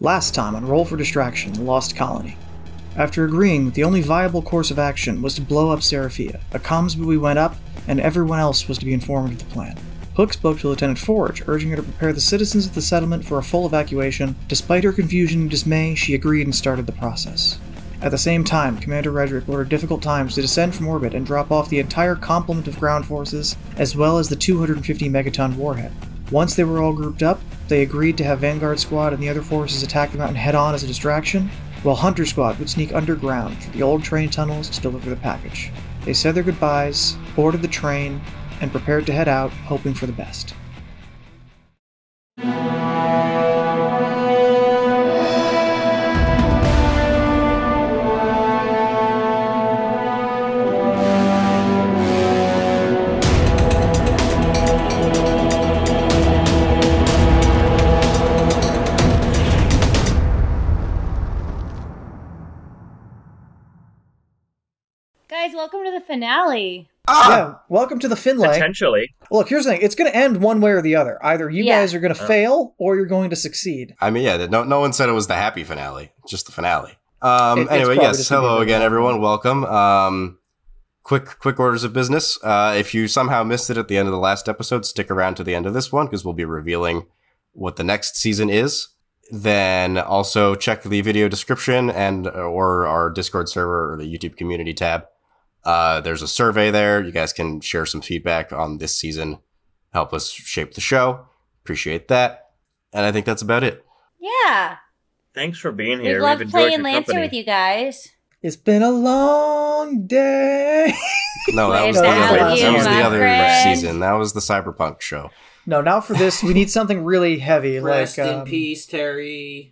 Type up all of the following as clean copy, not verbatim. Last time on Roll for Distraction, the Lost Colony. After agreeing that the only viable course of action was to blow up Seraphia, a comms buoy went up, and everyone else was to be informed of the plan. Hook spoke to Lieutenant Forge, urging her to prepare the citizens of the settlement for a full evacuation. Despite her confusion and dismay, she agreed and started the process. At the same time, Commander Redrick ordered Difficult Times to descend from orbit and drop off the entire complement of ground forces, as well as the 250 megaton warhead. Once they were all grouped up, they agreed to have Vanguard Squad and the other forces attack the mountain head-on as a distraction, while Hunter Squad would sneak underground through the old train tunnels to deliver the package. They said their goodbyes, boarded the train, and prepared to head out, hoping for the best. Welcome to the finale. Yeah, welcome to the finale. Potentially. Look, here's the thing. It's going to end one way or the other. Either you guys are going to fail or you're going to succeed. I mean, yeah, no one said it was the happy finale. Just the finale. Anyway, yes, hello again, everyone. Welcome. Quick orders of business. If you somehow missed it at the end of the last episode, stick around to the end of this one because we'll be revealing what the next season is. Then also check the video description and or our Discord server or the YouTube community tab. There's a survey there. You guys can share some feedback on this season. Help us shape the show. Appreciate that. And I think that's about it. Yeah. Thanks for being here. We've loved playing Lancer with you guys. It's been a long day. No, that was the other. That was the other season. That was the Cyberpunk show. No, now for this, we need something really heavy. Rest like, in peace, Terry.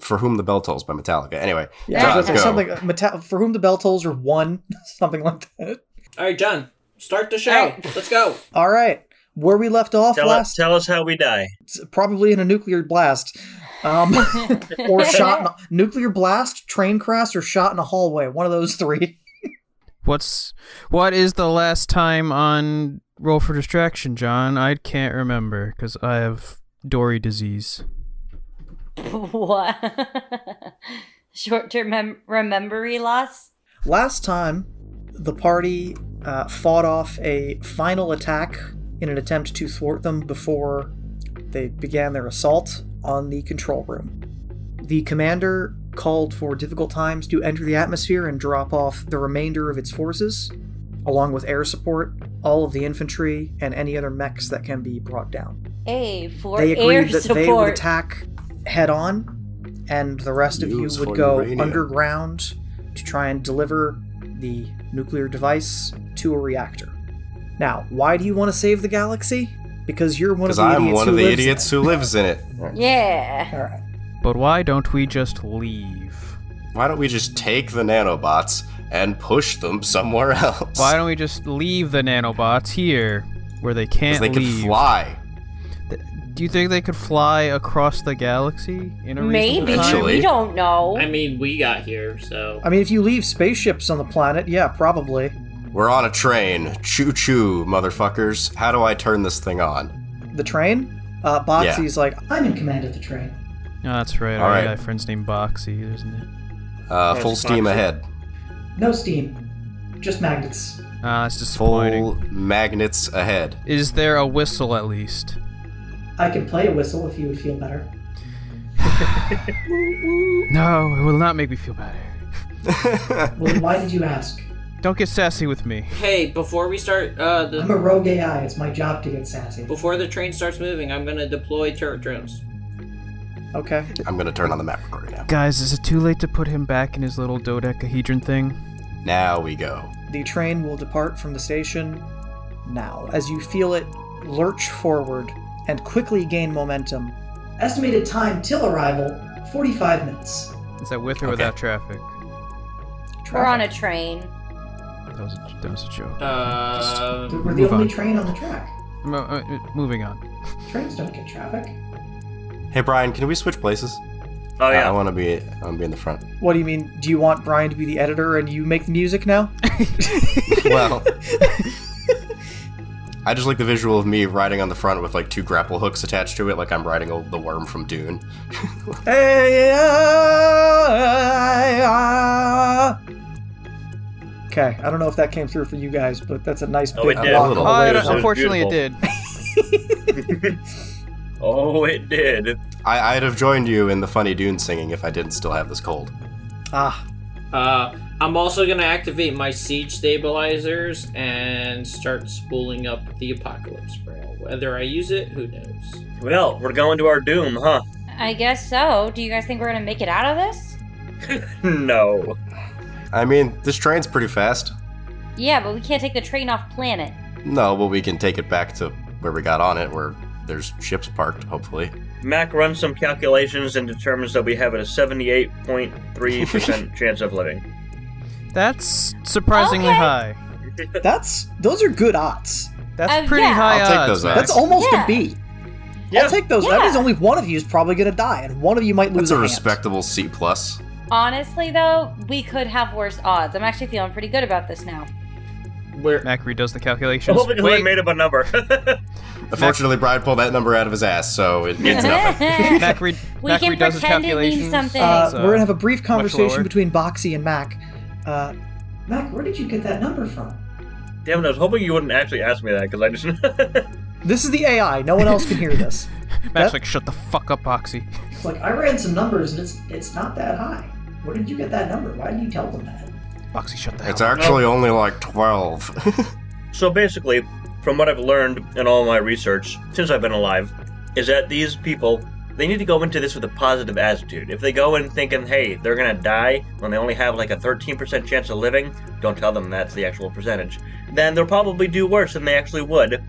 For Whom the Bell Tolls by Metallica. Anyway, John, go. Something, For Whom the Bell Tolls or One, something like that. All right, John, start the show. Right. Let's go. All right, where we left off tell us how we die. Probably in a nuclear blast, or shot in a, nuclear blast, train crash, or shot in a hallway. One of those three. What is the last time on Roll for Distraction, John? I can't remember because I have Dory disease. What? Short-term memory loss? Last time, the party fought off a final attack in an attempt to thwart them before they began their assault on the control room. The commander called for Difficult Times to enter the atmosphere and drop off the remainder of its forces, along with air support, all of the infantry, and any other mechs that can be brought down. Hey, for air support! They agreed that they would attack head-on, and the rest of you would go underground to try and deliver the nuclear device to a reactor. Now, why do you want to save the galaxy? Because you're one of the idiots, who lives in it. Right. Yeah. All right. But why don't we just leave? Why don't we just take the nanobots and push them somewhere else? Why don't we just leave the nanobots here, where they can't leave? Because they can fly. Do you think they could fly across the galaxy in a reasonable time? We don't know. I mean, we got here, so... I mean, if you leave spaceships on the planet, yeah, probably. We're on a train. Choo-choo, motherfuckers. How do I turn this thing on? The train? Boxy's like, I'm in command of the train. Oh, that's right. All right. I got a friend's named Boxy, isn't it? Full steam ahead. No steam. Just magnets. Ah, it's disappointing. Full magnets ahead. Is there a whistle, at least? I can play a whistle if you would feel better. No, it will not make me feel better. Well, why did you ask? Don't get sassy with me. Hey, before we start... I'm a rogue AI. It's my job to get sassy. Before the train starts moving, I'm going to deploy turret drones. Okay. I'm going to turn on the map recorder now. Guys, is it too late to put him back in his little dodecahedron thing? Now we go. The train will depart from the station now. As you feel it lurch forward... and quickly gain momentum. Estimated time till arrival, 45 minutes. Is that with or without traffic? We're on a train. That was a joke. We're the only train on the track. Moving on. Trains don't get traffic. Hey, Brian, can we switch places? Oh, yeah. I want to be in the front. What do you mean? Do you want Brian to be the editor and you make the music now? Well... I just like the visual of me riding on the front with like two grapple hooks attached to it, like I'm riding the worm from Dune. Okay, I don't know if that came through for you guys, but that's a nice big block. Oh, unfortunately, it did. Oh, it did. I'd have joined you in the funny Dune singing if I didn't still have this cold. Ah. I'm also going to activate my siege stabilizers and start spooling up the apocalypse rail. Whether I use it, who knows? Well, we're going to our doom, huh? I guess so. Do you guys think we're going to make it out of this? No. I mean, this train's pretty fast. Yeah, but we can't take the train off planet. No, but we can take it back to where we got on it, where there's ships parked, hopefully. Mac runs some calculations and determines that we have a 78.3% chance of living. That's surprisingly high. Those are good odds. That's pretty high odds. I'll take those odds. That's almost a B. Yeah. I'll take those. Yeah. That means only one of you is probably going to die, and one of you might lose a hand. That's a respectable C+. Honestly, though, we could have worse odds. I'm actually feeling pretty good about this now. Mac redoes the calculations. Well, because I made up a number. Unfortunately, Brian pulled that number out of his ass, so it means nothing. Mac redoes his calculations. It means something. We're going to have a brief conversation between Boxy and Mac. Mac, where did you get that number from? Damn, I was hoping you wouldn't actually ask me that, because I just... This is the AI. No one else can hear this. Mac's like, shut the fuck up, Boxy. Like, I ran some numbers, and it's not that high. Where did you get that number? Why did you tell them that? Boxy, shut the hell up. It's actually only like 12. So basically, from what I've learned in all my research since I've been alive, is that these people, they need to go into this with a positive attitude. If they go in thinking, hey, they're going to die when they only have like a 13% chance of living, don't tell them that's the actual percentage, then they'll probably do worse than they actually would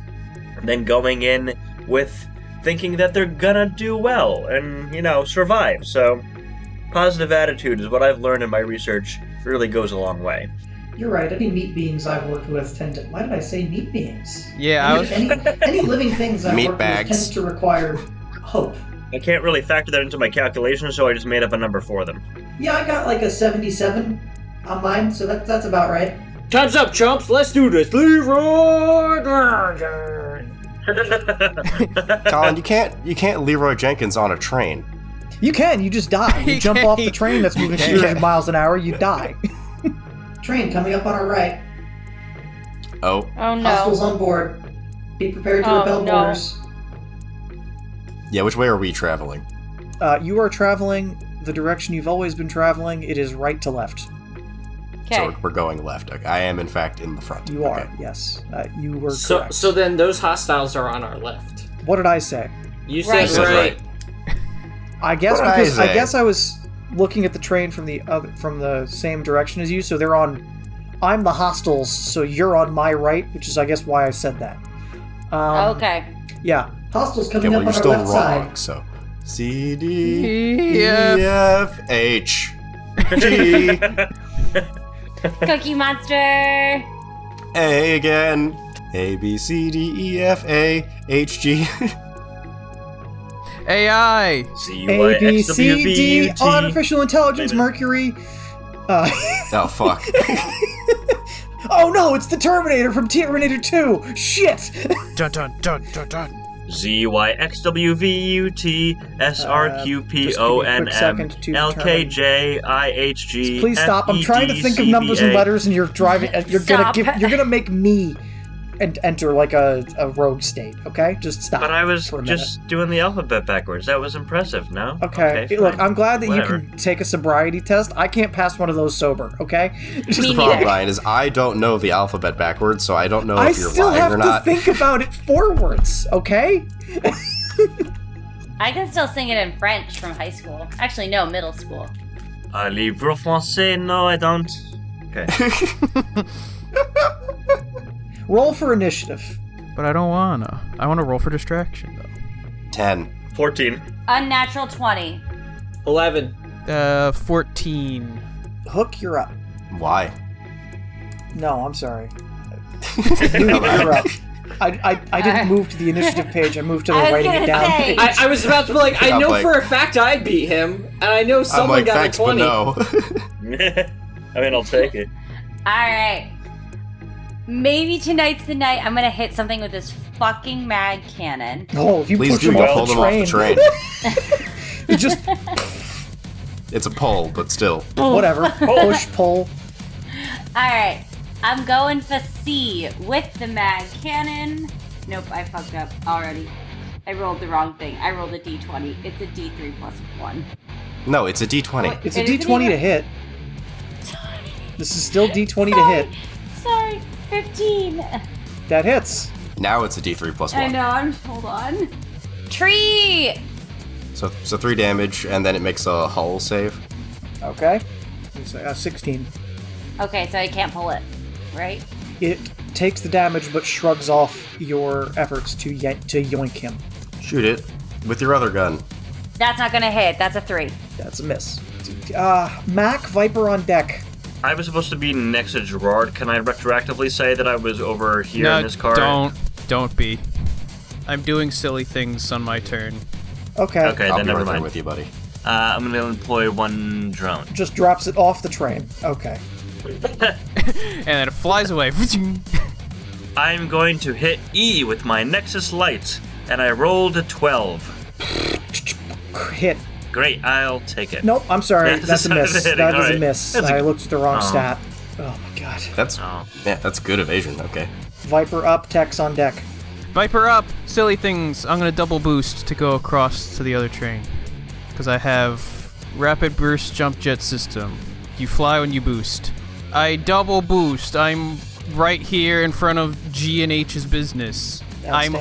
than going in with thinking that they're going to do well and, you know, survive. So positive attitude is what I've learned in my research. It really goes a long way. You're right. Any meat beings I've worked with tend to... Why did I say meat beings? Yeah, any living things I've worked with tends to require hope. I can't really factor that into my calculations, so I just made up a number for them. Yeah, I got like a 77 on mine, so that's about right. Time's up, chumps. Let's do this. Leroy Jenkins. Colin, you can't Leroy Jenkins on a train. You can. You just die. You jump off the train that's moving 200 miles an hour. You die. Train coming up on our right. Oh. Oh no. Hostiles on board. Be prepared to repel borders. Yeah, which way are we traveling? You are traveling the direction you've always been traveling. It is right to left. Okay. So we're going left. I am, in fact, in the front. You are, yes. You were correct. So then those hostiles are on our left. What did I say? You said right. I guess because I was looking at the train from the same direction as you, so they're on... I'm the hostiles, so you're on my right, which is, I guess, why I said that. Okay. Yeah. Hostiles coming up on our left side. So C D E F H G Cookie Monster A again A B C D E F A H G A I C A B C D Artificial Intelligence Mercury. Oh fuck! Oh no! It's the Terminator from Terminator 2. Shit! Dun dun dun dun dun. ZYXWVUTSRQPONMLKJIHG. Please stop! I'm trying to think of numbers and letters, and you're driving. You're gonna make me enter like a rogue state. Okay, just stop. But I was just doing the alphabet backwards. That was impressive. No. Okay. Look, I'm glad that you can take a sobriety test. I can't pass one of those sober. Okay. The problem, Ryan, is I don't know the alphabet backwards, so I don't know if you're lying or not. I still have to think about it forwards. Okay. I can still sing it in French from high school. Actually, no, middle school. A livre français? No, I don't. Okay. Roll for initiative. But I don't wanna. I wanna roll for distraction, though. 10. 14. Unnatural 20. 11. 14. Hook, you're up. Why? No, I'm sorry. You're up. I didn't move to the initiative page. I moved to the writing it down page. I was about to be like, I know for a fact I beat him, and I know someone got a 20. But no. I mean, I'll take it. All right. Maybe tonight's the night I'm gonna hit something with this fucking mag cannon. Oh, if you please push do pull them off the train. It just... It's a pole, but still. Whatever. Push, pull. Alright. I'm going for C with the mag cannon. Nope, I fucked up already. I rolled the wrong thing. I rolled a D20. It's a D3 plus 1. No, it's a D20. Oh, it's a D20 to hit. This is still D20 to hit. Sorry, 15. That hits. Now it's a D3 plus 1. I know, hold on. Tree! So 3 damage, and then it makes a hull save. Okay. 16. Okay, so I can't pull it, right? It takes the damage, but shrugs off your efforts to yoink him. Shoot it with your other gun. That's not gonna hit. That's a 3. That's a miss. Mac, Viper on deck. I was supposed to be next to Gerard. Can I retroactively say that I was over here in this car? Don't be. I'm doing silly things on my turn. Okay. Okay, I'll then never mind with you, buddy. I'm gonna employ one drone. Just drops it off the train. Okay. And then it flies away. I'm going to hit E with my Nexus lights, and I rolled a 12. Hit. Great, I'll take it. Nope, I'm sorry. That's a miss. That is a miss. I looked at the wrong stat. Oh my god. That's good evasion. Okay. Viper up, Tex on deck. Viper up, silly things. I'm gonna double boost to go across to the other train because I have rapid burst jump jet system. You fly when you boost. I double boost. I'm right here in front of G and H's business. I'm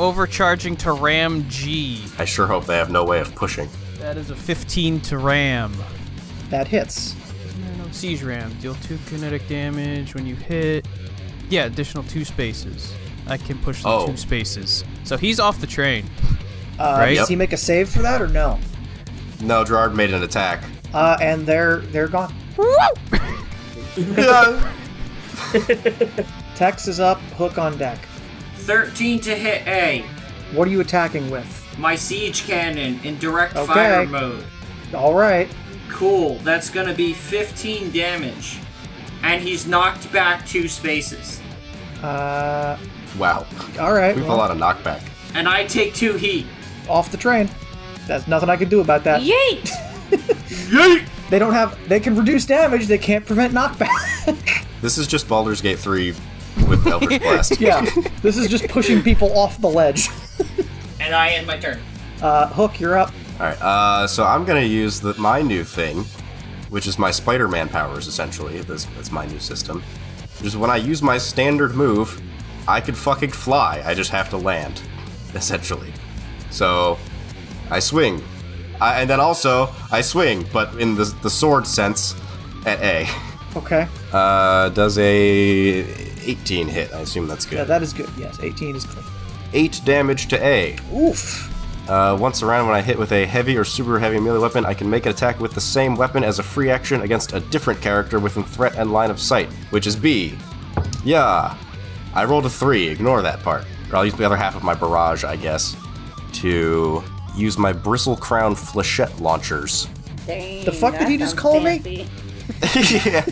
overcharging to ram G. I sure hope they have no way of pushing. That is a 15 to ram. That hits. No, siege ram. Deal 2 kinetic damage when you hit. Yeah, additional 2 spaces. I can push the 2 spaces. So he's off the train. Right? Does he make a save for that or no? No, Gerard made an attack. And they're gone. Tex is up, Hook on deck. 13 to hit A. What are you attacking with? My siege cannon in direct fire mode. Alright. Cool, that's gonna be 15 damage. And he's knocked back 2 spaces. Wow. Alright. We have a lot of knockback. And I take 2 heat. Off the train. There's nothing I can do about that. Yeet! Yeet! They can reduce damage, they can't prevent knockback. This is just Baldur's Gate 3 with Eldritch Blast. Yeah, this is just pushing people off the ledge. And I end my turn. Hook, you're up. Alright, so I'm gonna use my new thing, which is my Spider-Man powers, essentially. That's my new system. Just when I use my standard move, I could fucking fly. I just have to land, essentially. So, I swing. And then also, I swing, but in the sword sense, at A. Okay. Does a 18 hit? I assume that's good. Yeah, that is good. Yes, 18 is clean. 8 damage to A. Oof. Once around, when I hit with a heavy or super heavy melee weapon, I can make an attack with the same weapon as a free action against a different character within threat and line of sight, which is B. Yeah. I rolled a 3. Ignore that part. Or I'll use the other half of my barrage, I guess, to use my bristle crown flechette launchers. Dang, the fuck did he just call me? Yeah.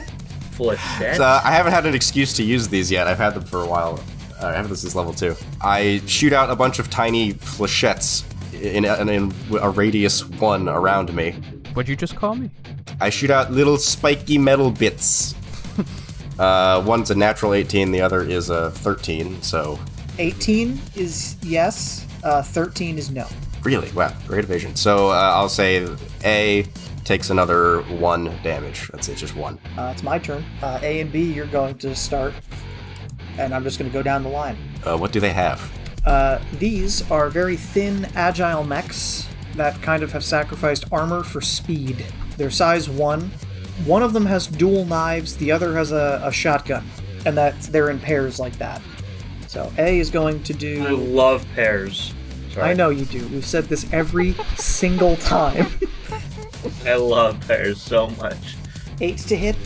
Flechette? So, I haven't had an excuse to use these yet. I've had them for a while. I have this since level 2. I shoot out a bunch of tiny flechettes in a radius 1 around me. What'd you just call me? I shoot out little spiky metal bits. One's a natural 18, the other is a 13, so... 18 is yes, 13 is no. Really? Wow, great evasion. So I'll say A takes another 1 damage. That's it, just 1. It's my turn. A and B, you're going to start, and I'm just going to go down the line. What do they have? These are very thin, agile mechs that kind of have sacrificed armor for speed. They're size 1. One of them has dual knives, the other has a shotgun, and they're in pairs like that. So A is going to do... I love pairs. Right. I know you do. We've said this every single time. I love pairs so much. 8 to hit?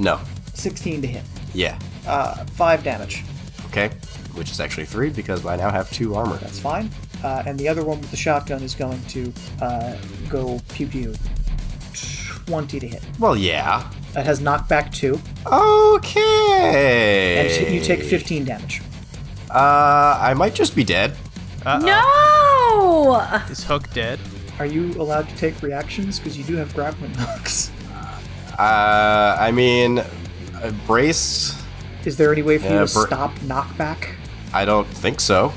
No. 16 to hit? Yeah. 5 damage. Okay, which is actually 3 because I now have 2 armor. That's fine. And the other one with the shotgun is going to go pew pew. 20 to hit. Well, yeah. That has knockback 2. Okay. And you take 15 damage. I might just be dead. Uh-oh. No! Is Hook dead? Are you allowed to take reactions? Because you do have grappling hooks. I mean, brace. Is there any way for you to stop knockback? I don't think so.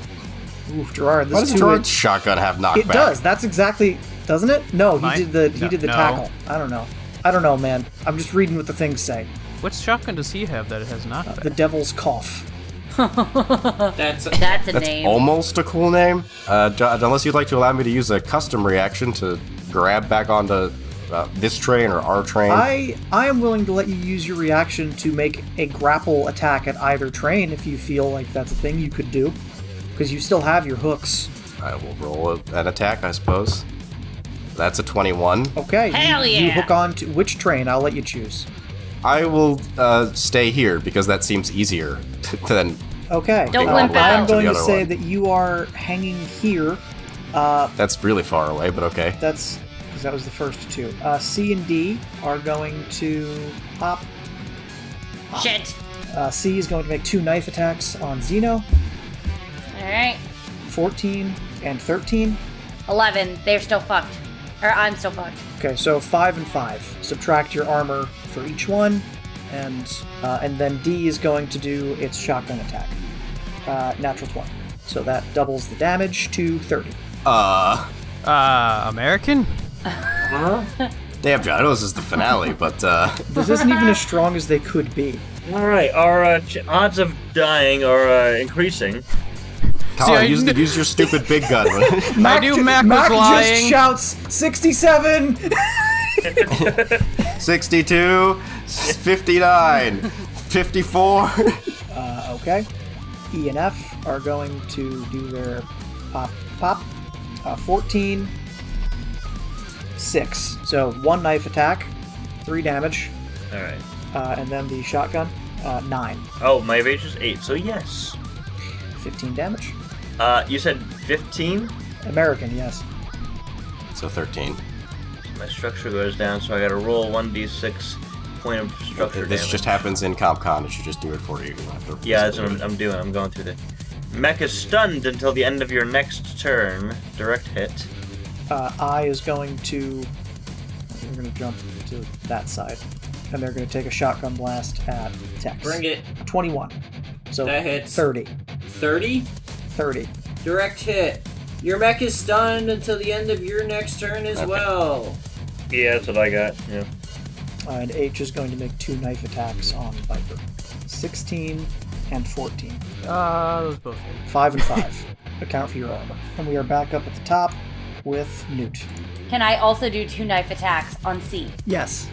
Oof, Gerard. Why does Gerard's shotgun have knockback? It does. That's exactly, doesn't it? No, he did the tackle. I don't know. I don't know, man. I'm just reading what the things say. What shotgun does he have that it has knockback? The Devil's Cough. That's name. Almost a cool name. Unless you'd like to allow me to use a custom reaction to grab back onto this train or our train. I am willing to let you use your reaction to make a grapple attack at either train if you feel like that's a thing you could do, because you still have your hooks. I will roll an attack, I suppose. That's a 21. Okay. Hell yeah. You hook on to which train? I'll let you choose. I will stay here because that seems easier than. Okay. Don't limp out. I'm going to say that you are hanging here. That's really far away, but okay. That's because that was the first two. C and D are going to pop. Shit. C is going to make two knife attacks on Zeno. All right. 14 and 13. 11. They're still fucked. Or I'm still fucked. Okay, so 5 and 5. Subtract your armor for each one, and then D is going to do its shotgun attack. Natural 20. So that doubles the damage to 30. American? Damn, John, I know this is the finale, but, This isn't even as strong as they could be. Alright, our odds of dying are increasing. Colin, see, use your stupid big gun. Mac was lying. Just shouts, 67! 62, 59, 54. Okay. E and F are going to do their pop. 14, 6. So one knife attack, 3 damage. All right. And then the shotgun, 9. Oh, my rage is 8, so yes. 15 damage. You said 15? American, yes. So 13. My structure goes down, so I gotta roll 1d6 point of structure damage. This just happens in CompCon. It should just do it for you. You don't have to that's what I'm doing. I'm going through the... Mech is stunned until the end of your next turn. Direct hit. I is going to... We're gonna jump to that side. And they're gonna take a shotgun blast at Tex. Bring it. 21. So that hits. 30. 30? 30. Direct hit. Your mech is stunned until the end of your next turn as well. Yeah, that's what I got. Yeah. And H is going to make 2 knife attacks on Viper. 16 and 14. Those both. 5 and 5. Account for your armor. And we are back up at the top with Newt. Can I also do 2 knife attacks on C? Yes.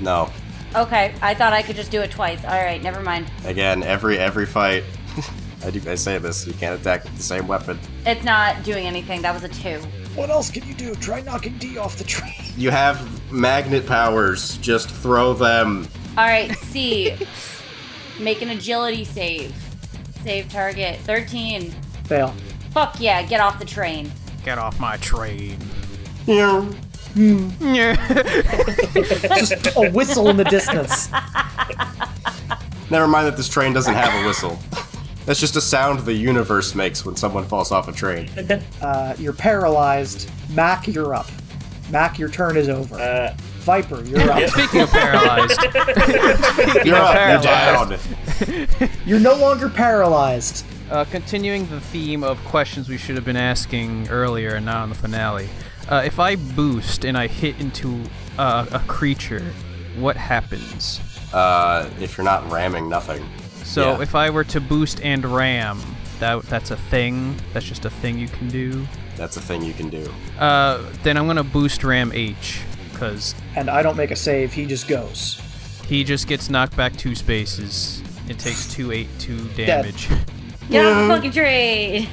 No. Okay, I thought I could just do it twice. All right, never mind. Again, every fight. I say this, you can't attack with the same weapon. It's not doing anything. That was a 2. What else can you do? Try knocking D off the train. You have magnet powers. Just throw them. All right, C. Make an agility save. Save target. 13. Fail. Fuck yeah, get off the train. Get off my train. Yeah. Just a whistle in the distance. Never mind that this train doesn't have a whistle. That's just a sound the universe makes when someone falls off a train. You're paralyzed. Mac, you're up. Mac, your turn is over. Viper, you're up. Yeah, speaking of paralyzed. You're down. You're no longer paralyzed. Continuing the theme of questions we should have been asking earlier and now in the finale. If I boost and I hit into a creature, what happens? If you're not ramming, nothing. So if I were to boost and ram, that's a thing? That's just a thing you can do? That's a thing you can do. Then I'm going to boost ram H, because... And I don't make a save, he just goes. He just gets knocked back 2 spaces. It takes 282 damage. Get off the fucking train!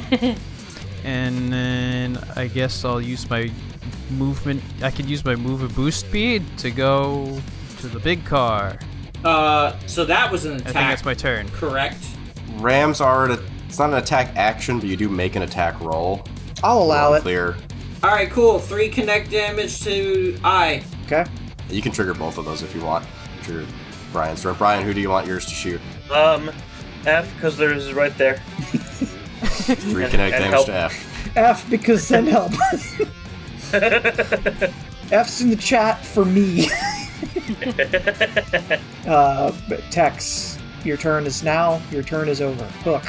And then I guess I'll use my movement... I could use my move and boost speed to go to the big car. So that was an attack. I think that's my turn. Correct. Rams are it's not an attack action, but you do make an attack roll. I'll allow it. Clear. All right, cool. 3 connect damage to I. Okay. You can trigger both of those if you want. after Brian's turn. Brian, who do you want yours to shoot? F, because theirs is right there. Three kinetic damage to F. F, because send help. F's in the chat for me. Tex, your turn is now. Your turn is over. Hook.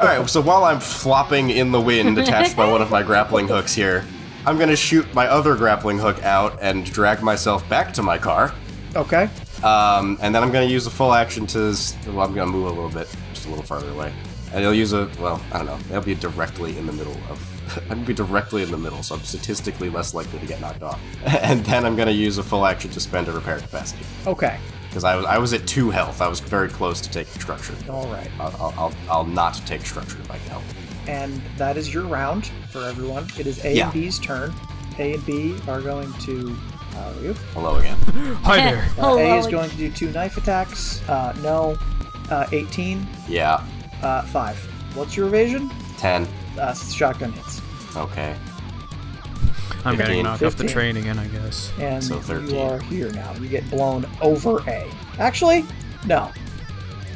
Alright, so while I'm flopping in the wind, attached by one of my grappling hooks here, I'm going to shoot my other grappling hook out and drag myself back to my car. Okay. And then I'm going to use a full action to... Well, I'm going to move a little bit, just a little farther away. And it'll use a... Well, I don't know. It'll be directly in the middle of... I'm going to be directly in the middle, so I'm statistically less likely to get knocked off. And then I'm going to use a full action to spend a repair capacity. Okay. Because I was at 2 health. I was very close to taking structure. All right. I'll not take structure if I can help. And that is your round for everyone. It is A and B's turn. A and B are going to... How are you? Hello again. Hi there. A is going to do 2 knife attacks. 18. Yeah. 5. What's your evasion? 10. Shotgun hits. Okay. I'm getting knocked off the train again, I guess. And so 13. You are here now. You get blown over A. Actually, no.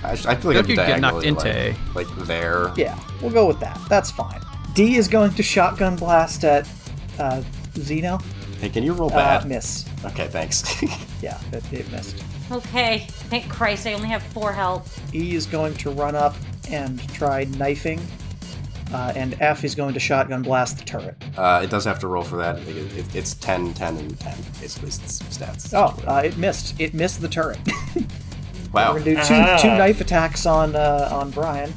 I feel like you get knocked into A. Like there. Yeah, we'll go with that. That's fine. D is going to shotgun blast at Zeno. Hey, can you roll bad? Miss. Okay, thanks. Yeah, it missed. Okay. Thank Christ, I only have 4 health. E is going to run up and try knifing. And F is going to shotgun blast the turret. It does have to roll for that. It's 10, 10, and 10, basically, stats. Oh, it missed. It missed the turret. Wow. We're going to do two knife attacks on Brian.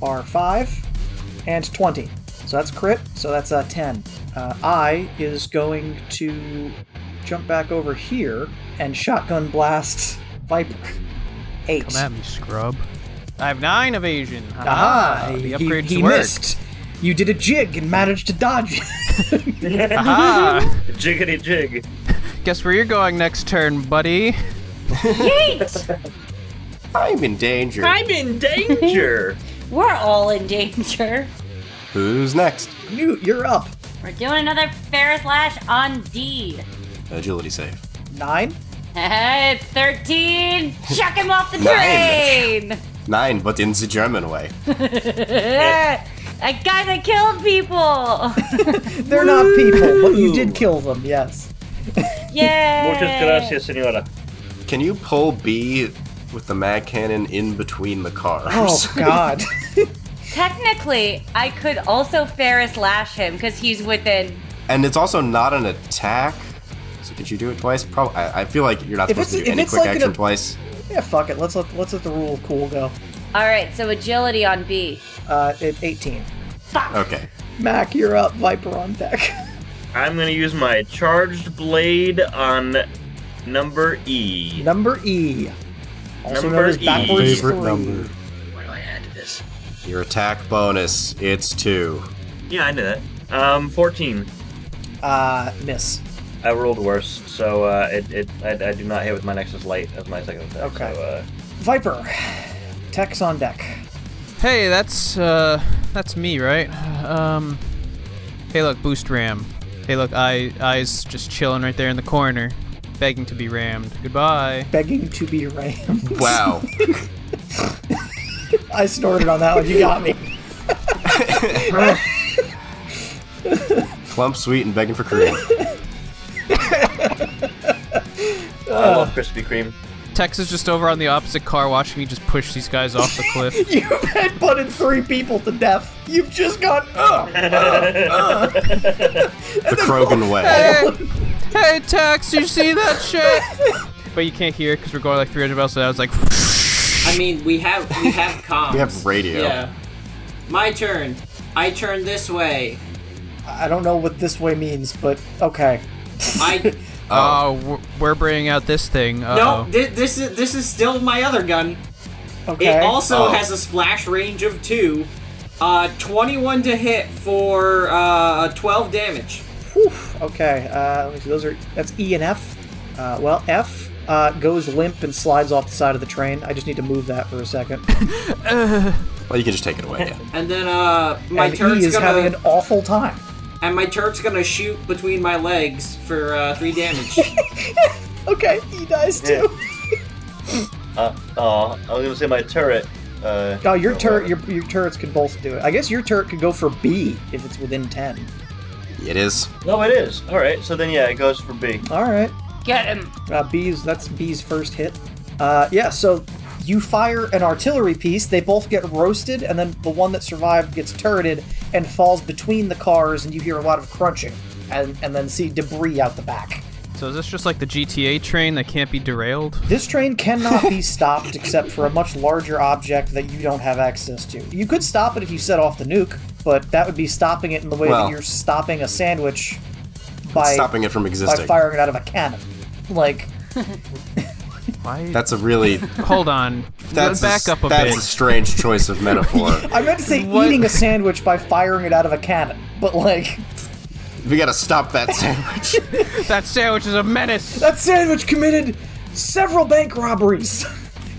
Are 5 and 20. So that's crit, so that's 10. I is going to jump back over here and shotgun blast Viper. 8. Come at me, scrub. I have 9 evasion. Aha! The upgrades he missed. You did a jig and managed to dodge. Aha! Jiggity jig. Guess where you're going next turn, buddy. Yeet! I'm in danger. I'm in danger. We're all in danger. Who's next? You're up. We're doing another Ferris Lash on D. Agility save. 9. It's 13. Chuck him off the train. 9, but in the German way. I kinda killed people! They're not people, but you did kill them, yes. Yay! Muchas gracias, senora. Can you pull B with the mag cannon in between the cars? Oh, God. Technically, I could also Ferris Lash him, because he's within... And it's also not an attack, so could you do it twice? Probably. I feel like you're not supposed to do any quick like action twice. Yeah, fuck it. Let's let the rule of cool go. All right, so agility on B. It's 18. Fuck. Okay. Mac, you're up. Viper on deck. I'm gonna use my charged blade on number E. Number E. Also number known as backwards E. Favorite number. What do I add to this? Your attack bonus. It's 2. Yeah, I knew that. 14. Miss. I rolled worse, so I do not hit with my Nexus Light as my second attack. Okay. So, Viper, Tech's on deck. Hey, that's me, right? Hey, look, boost ram. Hey, look, I's just chilling right there in the corner, begging to be rammed. Goodbye. Begging to be rammed. Wow. I snorted on that one. You got me. Plump, sweet, and begging for cream. I love Krispy Kreme. Tex is just over on the opposite car watching me just push these guys off the cliff. You've headbutted 3 people to death. You've just gone, The Krogan way. Hey, Tex, you see that shit? But you can't hear it because we're going like 300 miles, so I was like... I mean, we have comms. We have radio. Yeah. My turn. I turn this way. I don't know what this way means, but okay. We're bringing out this thing. Uh-oh. No, this is still my other gun. Okay. It also has a splash range of 2, 21 to hit for 12 damage. Whew. Okay. Let me see. That's E and F. Well, F goes limp and slides off the side of the train. I just need to move that for a second. Well, you can just take it away. Yeah. And then my turret's is having an awful time. And my turret's gonna shoot between my legs for 3 damage. Okay, he dies too. I was gonna say my turret. Oh, your turret, your turrets could both do it. I guess your turret could go for B if it's within 10. It is. No, it is. All right. So then, yeah, it goes for B. All right. Get him. That's B's first hit. Yeah. So you fire an artillery piece. They both get roasted, and then the one that survived gets turreted and falls between the cars, and you hear a lot of crunching, and then see debris out the back. So is this just like the GTA train that can't be derailed? This train cannot be stopped except for a much larger object that you don't have access to. You could stop it if you set off the nuke, but that would be stopping it in the way that you're stopping a sandwich by stopping it from existing. By firing it out of a cannon. Like that's a really hold on. That's back up a bit. That's a strange choice of metaphor. I meant to say eating a sandwich by firing it out of a cannon, but like we gotta stop that sandwich. That sandwich is a menace. That sandwich committed several bank robberies.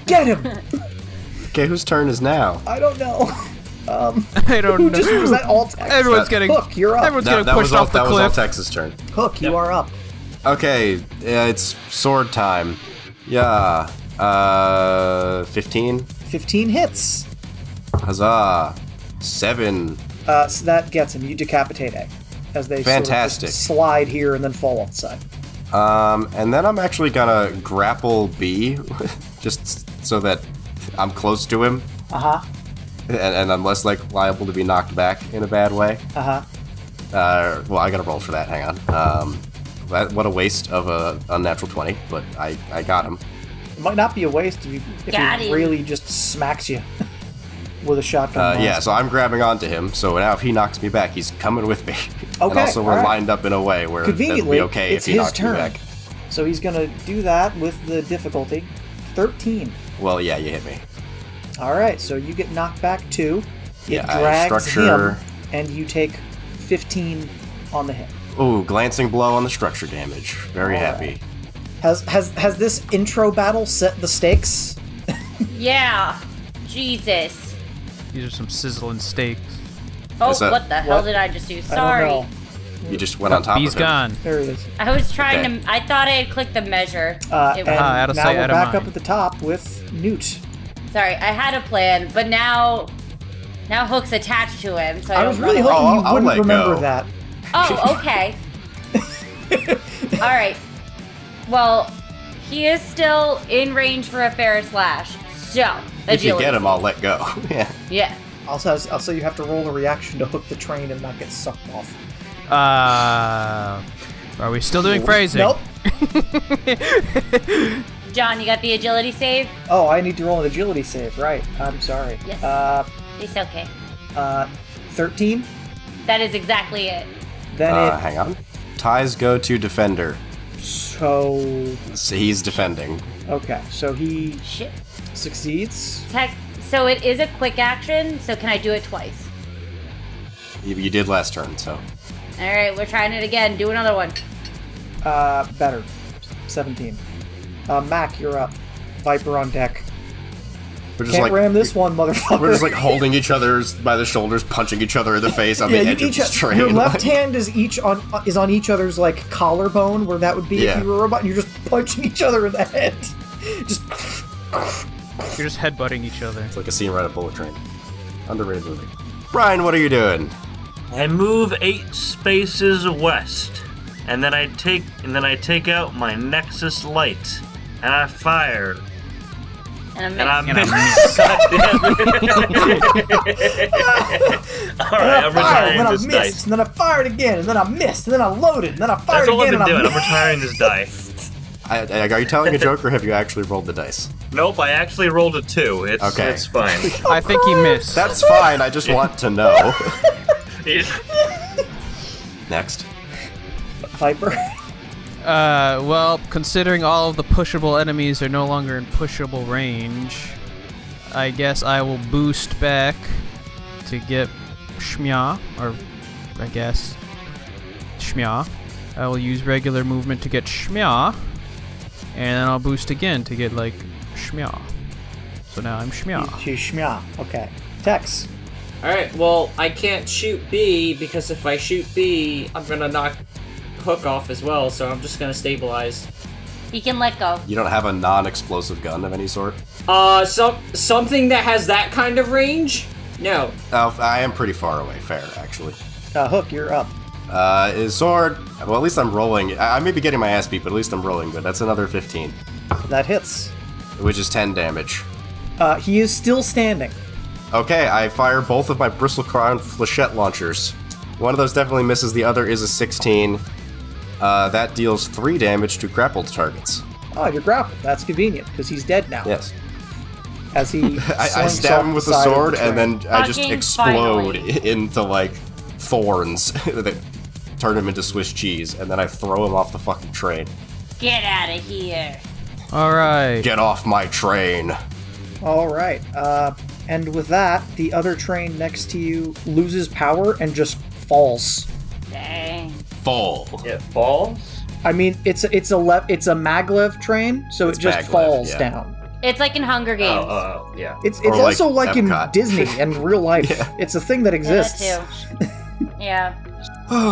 Get him. Okay, whose turn is now? I don't know. I don't know. Was that all Texas? Everyone's getting Hook, you're up. Everyone's getting pushed off the cliff. That was all Texas' turn. Hook, you are up. Okay, it's sword time. Yeah. 15. 15 hits. Huzzah. 7. So that gets him. You decapitate Egg. As they Fantastic. Sort of slide here and then fall off the side. And then I'm actually gonna grapple B, just so that I'm close to him. Uh-huh. And I'm less liable to be knocked back in a bad way. Uh-huh. Well, I gotta roll for that, hang on. What a waste of a unnatural 20, but I got him. It might not be a waste if he really just smacks you. With a shotgun. Yeah, so I'm grabbing onto him. So now if he knocks me back, he's coming with me. Okay. And also we're lined up in a way where conveniently, it'll be okay if he knocks me back. So he's gonna do that with the difficulty 13. Well, yeah, you hit me. All right, so you get knocked back 2. It drags him, and you take 15 on the hit. Ooh, glancing blow on the structure damage. Very happy. Right. Has this intro battle set the stakes? Yeah, Jesus. These are some sizzling steaks. Oh, what the hell did I just do? Sorry. I don't know. You just went on top of it. He's gone. There it is. I was trying to... I thought I had clicked the measure. And now we're back up at the top with Newt. Sorry, I had a plan, but now Hook's attached to him, so I was really hoping you wouldn't remember that. Oh, okay. All right. Well, he is still in range for a fair slash, so... If you get him, I'll let go. Yeah. Yeah. Also, you have to roll a reaction to hook the train and not get sucked off. Are we still doing phrasing? Nope. John, you got the agility save? Oh, I need to roll an agility save, right. I'm sorry. Yes. It's okay. 13? That is exactly it. Then hang on. Ties go to defender. So he's defending. Okay, so he... Shit. Succeeds. So it is a quick action, so can I do it twice? You did last turn, so. Alright, we're trying it again. Do another one. Better. 17. Mac, you're up. Viper on deck. We're just ram this one, motherfucker. We're just holding each other by the shoulders, punching each other in the face on the edge of this train. Your left hand is on each other's collarbone, where that would be if you were a robot, and you're just punching each other in the head. Just... You're just headbutting each other. It's like a scene right at Bullet Train. Underrated movie. Brian, what are you doing? I move 8 spaces west, and then I take out my Nexus light, and I fire. And I miss. God damn. All right, I'm retiring this dice. And then I fired again, and then I missed, and then I loaded, and then I fired again, and I missed. That's all I've been doing. I'm retiring this die. Are you telling a joke, or have you actually rolled the dice? Nope, I actually rolled a 2. It's fine. I think he missed. That's fine, I just want to know. Next. Viper? Well, considering all of the pushable enemies are no longer in pushable range, I guess I will boost back to get Shmya, I will use regular movement to get Shmya. And then I'll boost again to get, Shmya. So now I'm Shmya. She's Shmya. Okay. Tex. Alright, well, I can't shoot B, because if I shoot B, I'm gonna knock Hook off as well, so I'm just gonna stabilize. He can let go. You don't have a non-explosive gun of any sort? Something that has that kind of range? No. Oh, I am pretty far away. Fair, actually. Hook, you're up. Is sword. Well, at least I'm rolling. I may be getting my ass beat, but at least I'm rolling good. That's another 15. That hits. Which is 10 damage. He is still standing. Okay, I fire both of my bristlecrown flechette launchers. One of those definitely misses, the other is a 16. That deals 3 damage to grappled targets. Oh, you're grappled. That's convenient, because he's dead now. Yes. As he I stab him with the sword, and then I just explode into, like, thorns that turn him into Swiss cheese, and then I throw him off the fucking train. Get out of here. All right. Get off my train. All right. And with that, the other train next to you loses power and just falls. Dang. Fall. It falls? I mean, it's a maglev train, so it's just falls yeah. down. It's like in Hunger Games. Oh, yeah. It's also like Epcot. In Disney and real life. Yeah. It's a thing that exists. Yeah. That too. Yeah.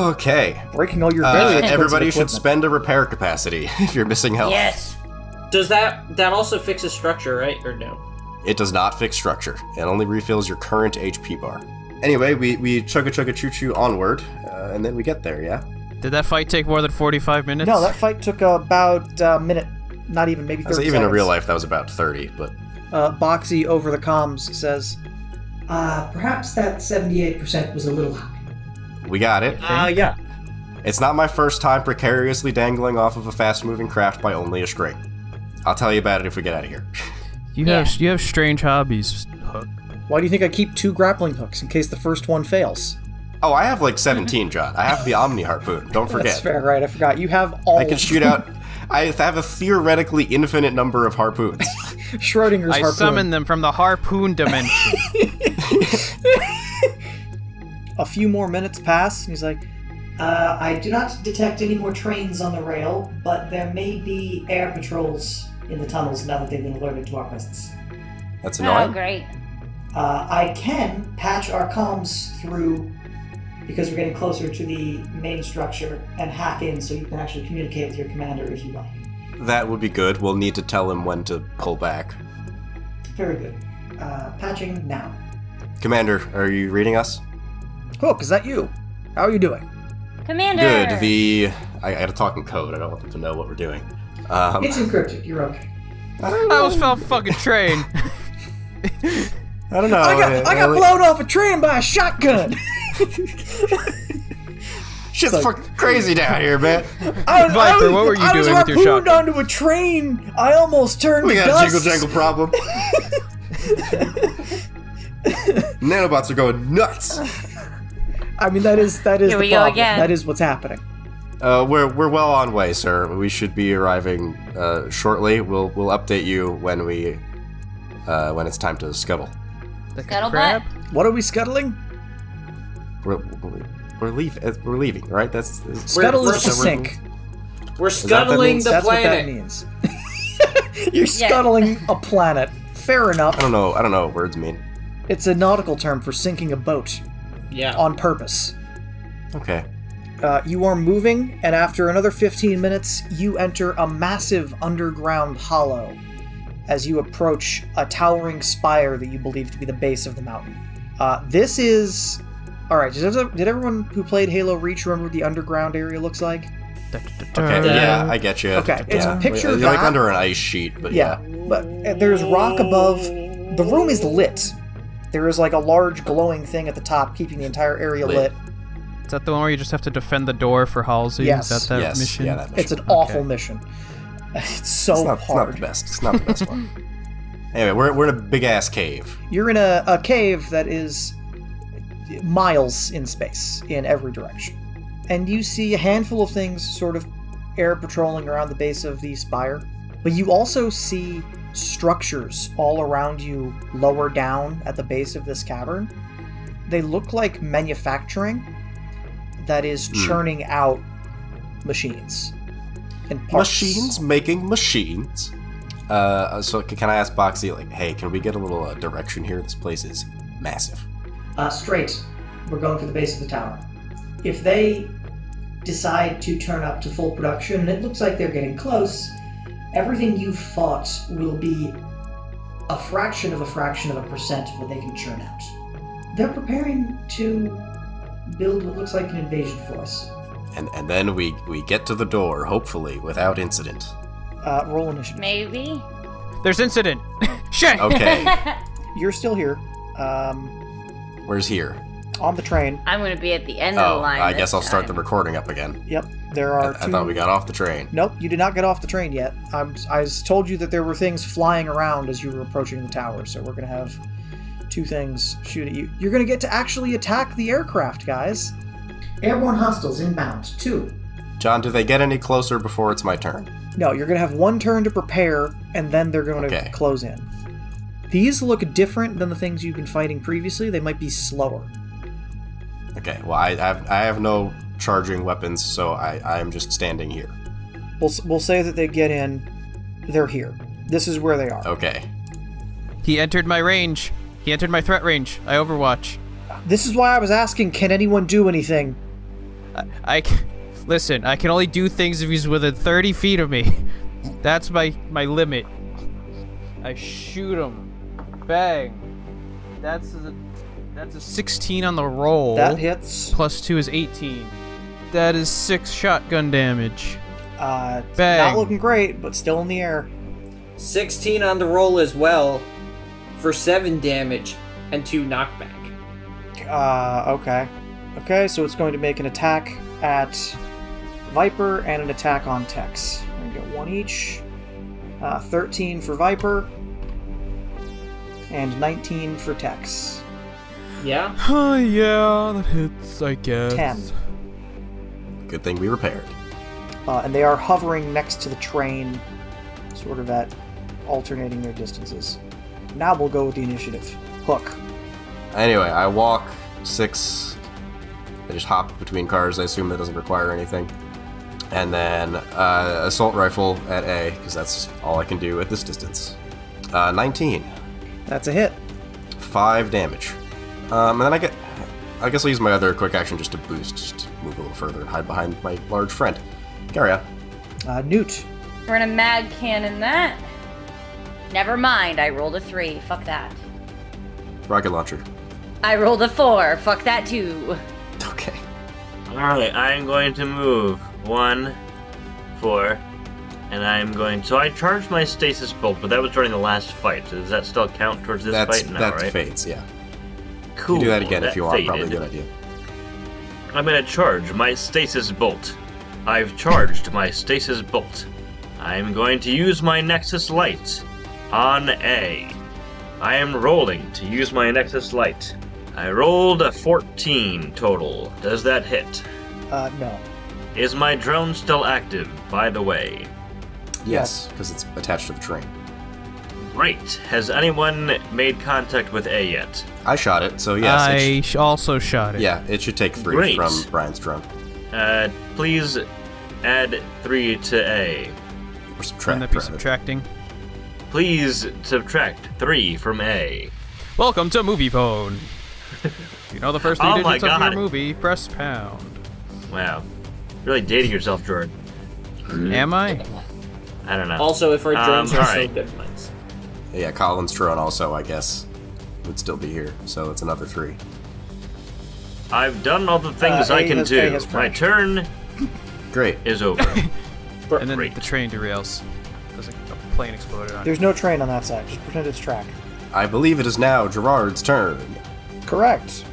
Okay. Breaking all your various everybody should spend a repair capacity if you're missing health. Yes. Does that also fixes structure, right? Or no? It does not fix structure. It only refills your current HP bar. Anyway, we chugga-chugga-choo-choo onward, and then we get there, yeah? Did that fight take more than 45 minutes? No, that fight took about a minute. Not even, maybe 30 seconds. Even in real life, that was about 30, but... Boxy over the comms says, perhaps that 78% was a little high. We got it. Yeah. It's not my first time precariously dangling off of a fast-moving craft by only a string. I'll tell you about it if we get out of here. You have strange hobbies, Hook. Why do you think I keep 2 grappling hooks in case the first one fails? Oh, I have like 17, John. I have the Omni Harpoon. Don't forget. That's fair, right? I forgot. You have all. I can shoot out. I have a theoretically infinite number of harpoons. Schrodinger's harpoon. I summon them from the harpoon dimension. A few more minutes pass, and he's like, I do not detect any more trains on the rail, but there may be air patrols in the tunnels now that they've been alerted to our presence. That's annoying. Oh, great. I can patch our comms through, because we're getting closer to the main structure, and hack in so you can actually communicate with your commander if you like. That would be good. We'll need to tell him when to pull back. Very good. Patching now. Commander, are you reading us? Hook, is that you? How are you doing? Commander! Good. I had a talking code. I don't want them to know what we're doing. It's encrypted. You're okay. I almost fell off a fucking train. I don't know. I got blown off a train by a shotgun. Shit's like, fucking crazy down here, man. Viper, what were you doing with your shotgun? I was harpooned onto a train. I almost turned to dust. We got a jingle jangle problem. Nanobots are going nuts. I mean, that is the problem. That is what's happening. We're well on way, sir. We should be arriving shortly. We'll update you when we when it's time to scuttle. Scuttlebutt. What are we scuttling? We're leaving, right? That's scuttle is to sink. We're scuttling the planet. That's what that means. You're scuttling a planet. Fair enough. I don't know what words mean. It's a nautical term for sinking a boat. Yeah. On purpose. Okay. You are moving, and after another 15 minutes, you enter a massive underground hollow as you approach a towering spire that you believe to be the base of the mountain. This is... Alright, did everyone who played Halo Reach remember what the underground area looks like? Okay, yeah, I get you. Okay, it's a picture of that. Like under an ice sheet, but yeah. But there's rock above. The room is lit. There is like a large glowing thing at the top, keeping the entire area lit. Is that the one where you just have to defend the door for Halsey? Yes. Is that mission? Yeah, that mission. It's an awful mission. It's hard. It's not the best one. Anyway, we're in a big-ass cave. You're in a cave that is miles in space in every direction. And you see a handful of things sort of air patrolling around the base of the spire. But you also see structures all around you lower down at the base of this cavern. They look like manufacturing that is churning out machines. And machines making machines. So can I ask Boxy, like, hey, can we get a little direction here? This place is massive. Straight. We're going for the base of the tower. If they decide to turn up to full production, and it looks like they're getting close, everything you fought will be a fraction of a percent of what they can churn out. They're preparing to build what looks like an invasion force. And then we get to the door, hopefully, without incident. Roll initiative. Maybe. There's incident. Shit! Okay. You're still here. Where's here? On the train. I'm going to be at the end of the line. I guess I'll start the recording up again. Yep. There are I thought we got off the train. Nope, you did not get off the train yet. I told you that there were things flying around as you were approaching the tower, so we're going to have two things shoot at you. You're going to get to actually attack the aircraft, guys. Airborne hostiles inbound, 2. John, do they get any closer before it's my turn? No, you're going to have one turn to prepare, and then they're going to close in. These look different than the things you've been fighting previously. They might be slower. Okay, well, I have no charging weapons, so I'm just standing here. We'll say that they get in. They're here. This is where they are. Okay. He entered my range. He entered my threat range. I overwatch. This is why I was asking, can anyone do anything? Listen, I can only do things if he's within 30 feet of me. That's my limit. I shoot him. Bang. That's a 16 on the roll. That hits. Plus 2 is 18. That is 6 shotgun damage. Bang. Not looking great, but still in the air. 16 on the roll as well for 7 damage and 2 knockback. Okay. Okay, so it's going to make an attack at Viper and an attack on Tex. We're going to get one each. 13 for Viper and 19 for Tex. Yeah? Oh, yeah, that hits, I guess. 10. Good thing we repaired. And they are hovering next to the train, sort of at alternating their distances. Now we'll go with the initiative. Hook. Anyway, I walk 6. I just hop between cars. I assume that doesn't require anything. And then assault rifle at A, because that's all I can do at this distance. 19. That's a hit. 5 damage. And then I guess I'll use my other quick action just to boost, just to move a little further and hide behind my large friend. Carry on. Newt. We're in a mag cannon that. Never mind, I rolled a 3. Fuck that. Rocket launcher. I rolled a 4. Fuck that too. Okay. Alright, I'm going to move 1, 4, and I'm going... So I charged my stasis bolt, but that was during the last fight. So does that still count towards this fight now, right? That fades, yeah. Cool. You do that again if you want. Probably a good idea. I'm going to charge my stasis bolt. I've charged my stasis bolt. I'm going to use my Nexus Light on A. I am rolling to use my Nexus Light. I rolled a 14 total. Does that hit? No. Is my drone still active, by the way? Yes, because it's attached to the train. Great. Has anyone made contact with A yet? I shot it, so yes. I also shot it. Yeah, it should take 3 Great. From Brian's drone. Please add 3 to A. Or subtract. Wouldn't that be subtracting? Please subtract 3 from A. Welcome to Movie Phone. You know the first 3 digits of your movie, press pound. Wow. Really dating yourself, Jordan. Am I? I don't know. Also, if our drones are so good ones. Yeah, Colin's drone also, I guess, would still be here, so it's another 3. I've done all the things I can do. My turn is over. And then the train derails. There's a plane exploded on it. There's no train on that side. Just pretend it's track. I believe it is now Gerard's turn. Correct.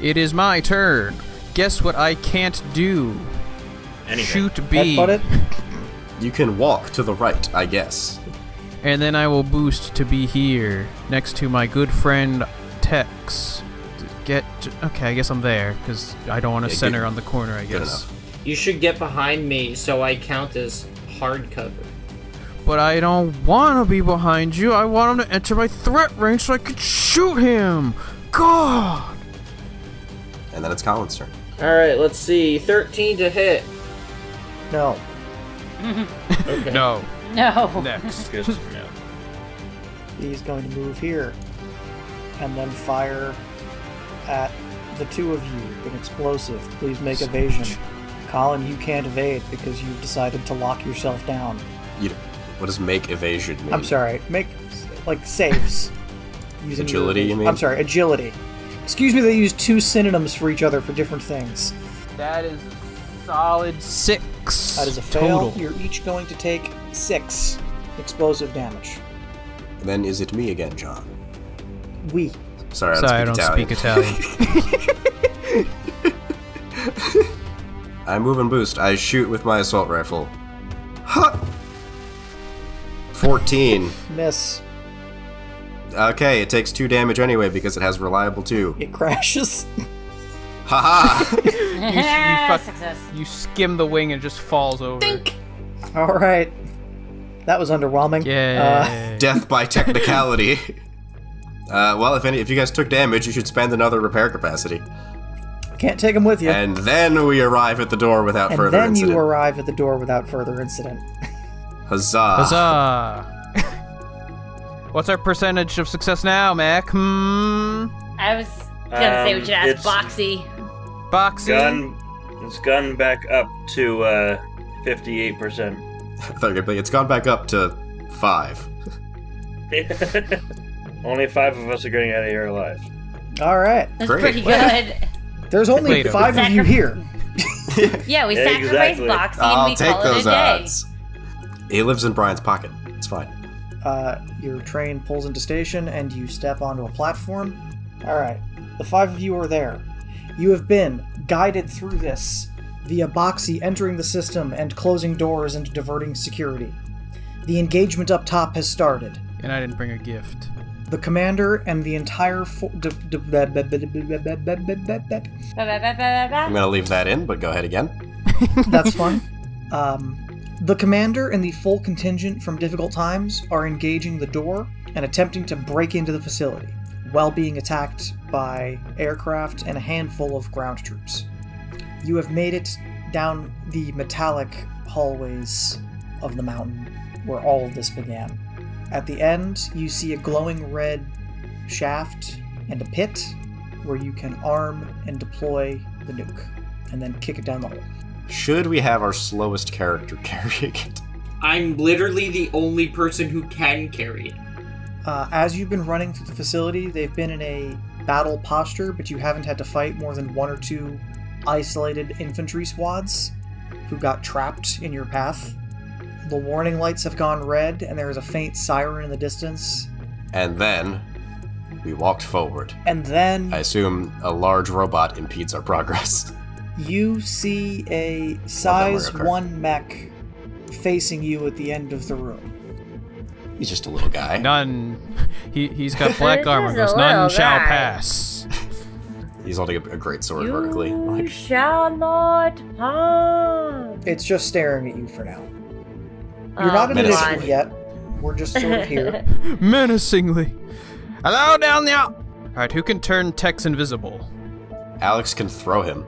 It is my turn. Guess what I can't do? Anything. Shoot B. You can walk to the right, I guess. And then I will boost to be here, next to my good friend Tex. Okay, I guess I'm there, because I don't want to center on the corner, I guess. You should get behind me, so I count as hard cover. But I don't want to be behind you. I want him to enter my threat range so I could shoot him. God! And then it's Colin's turn. Alright, let's see. 13 to hit. No. Okay. No. No. Next. He's going to move here and then fire at the 2 of you with an explosive. Please make evasion. Colin, you can't evade because you've decided to lock yourself down. You, What does make evasion mean? I'm sorry. Make, like, saves. Using agility, you mean? I'm sorry, agility. Excuse me, they use two synonyms for each other for different things. That is a solid 6. That is a fail. Total. You're each going to take 6 explosive damage. Then is it me again, John? We. Sorry, I don't speak Italian. I move and boost. I shoot with my assault rifle. Huh! 14. Miss. Okay, it takes 2 damage anyway because it has reliable 2. It crashes. Haha! you skim the wing and just falls over. Dink. All right, that was underwhelming. Yeah. Death by technicality. Well, if you guys took damage, you should spend another repair capacity. Can't take them with you. And then we arrive at the door without further incident. And then you arrive at the door without further incident. Huzzah. Huzzah. What's our percentage of success now, Mac? I was going to say we should ask Boxy. Boxy. It's gone back up to 58%. It's gone back up to 5. Only 5 of us are getting out of here alive. All right. That's pretty good. There's only five of you here. Yeah, we sacrificed Boxy and we call it a day. He lives in Brian's pocket. It's fine. Your train pulls into station and you step onto a platform. All right. The 5 of you are there. You have been guided through this via Boxy entering the system and closing doors and diverting security. The engagement up top has started. And I didn't bring a gift. The commander and the entire... I'm going to leave that in, but go ahead again. That's fine. The commander and the full contingent from Difficult Times are engaging the door and attempting to break into the facility while being attacked by aircraft and a handful of ground troops. You have made it down the metallic hallways of the mountain where all of this began. At the end, you see a glowing red shaft and a pit where you can arm and deploy the nuke and then kick it down the hole. Should we have our slowest character carrying it? I'm literally the only person who can carry it. As you've been running through the facility, they've been in a battle posture, but you haven't had to fight more than 1 or 2 isolated infantry squads who got trapped in your path. The warning lights have gone red, and there is a faint siren in the distance. And then, we walked forward. And then... I assume a large robot impedes our progress. You see a size 1 mech facing you at the end of the room. He's just a little guy. None. He's got black armor. Goes, none shall pass. He's holding a great sword vertically. You shall not pass. It's just staring at you for now. You're not in initiative yet. We're just sort of here. Menacingly. Hello down there. All right, who can turn Tex invisible? Alex can throw him.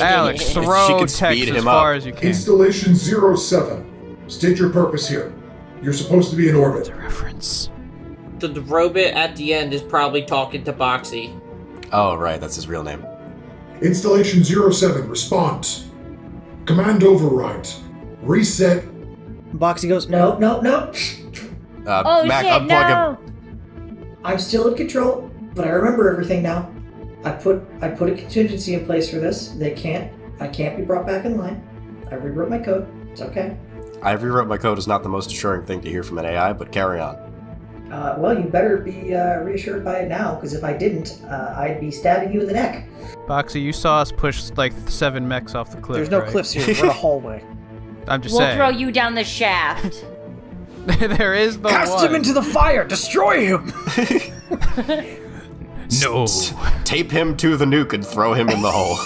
Alex, throw Tex as far as you can. Installation 07. State your purpose here. You're supposed to be in orbit. That's a reference. The robot at the end is probably talking to Boxy. Oh, right. That's his real name. Installation 07. Response. Command override. Reset. Boxy goes, no, no, no. Oh, Mac, shit, unplug him. I'm still in control, but I remember everything now. I put a contingency in place for this. I can't be brought back in line. I rewrote my code. It's okay. I rewrote my code is not the most assuring thing to hear from an AI, but carry on. Well, you better be reassured by it now, because if I didn't, I'd be stabbing you in the neck. Boxy, you saw us push like 7 mechs off the cliff. There's no cliffs here. We're in a hallway. I'm just saying. We'll throw you down the shaft. There is the Cast him into the fire! Destroy him! No. Tape him to the nuke and throw him in the hole.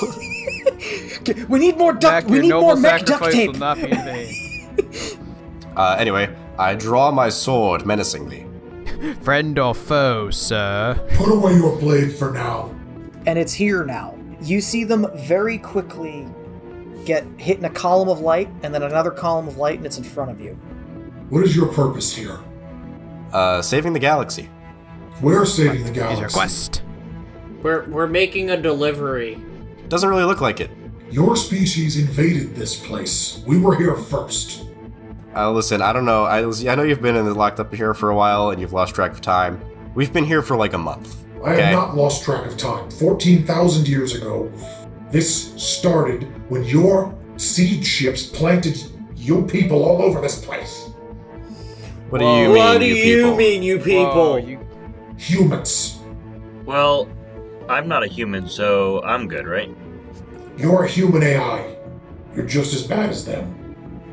We need more duct. We need more mech duct tape. Will not be in vain. Anyway, I draw my sword menacingly. Friend or foe, sir? Put away your blade for now. And it's here now. You see them very quickly get hit in a column of light, and then another column of light, and it's in front of you. What is your purpose here? Saving the galaxy. We're saving the galaxy. Your quest. We're making a delivery. Doesn't really look like it. Your species invaded this place. We were here first. Listen, I don't know. I know you've been locked up here for a while and you've lost track of time. We've been here for like a month. Okay? I have not lost track of time. 14,000 years ago, this started when your seed ships planted you people all over this place. What do you mean, you people? Humans. Well, I'm not a human, so I'm good, right? You're a human AI. You're just as bad as them.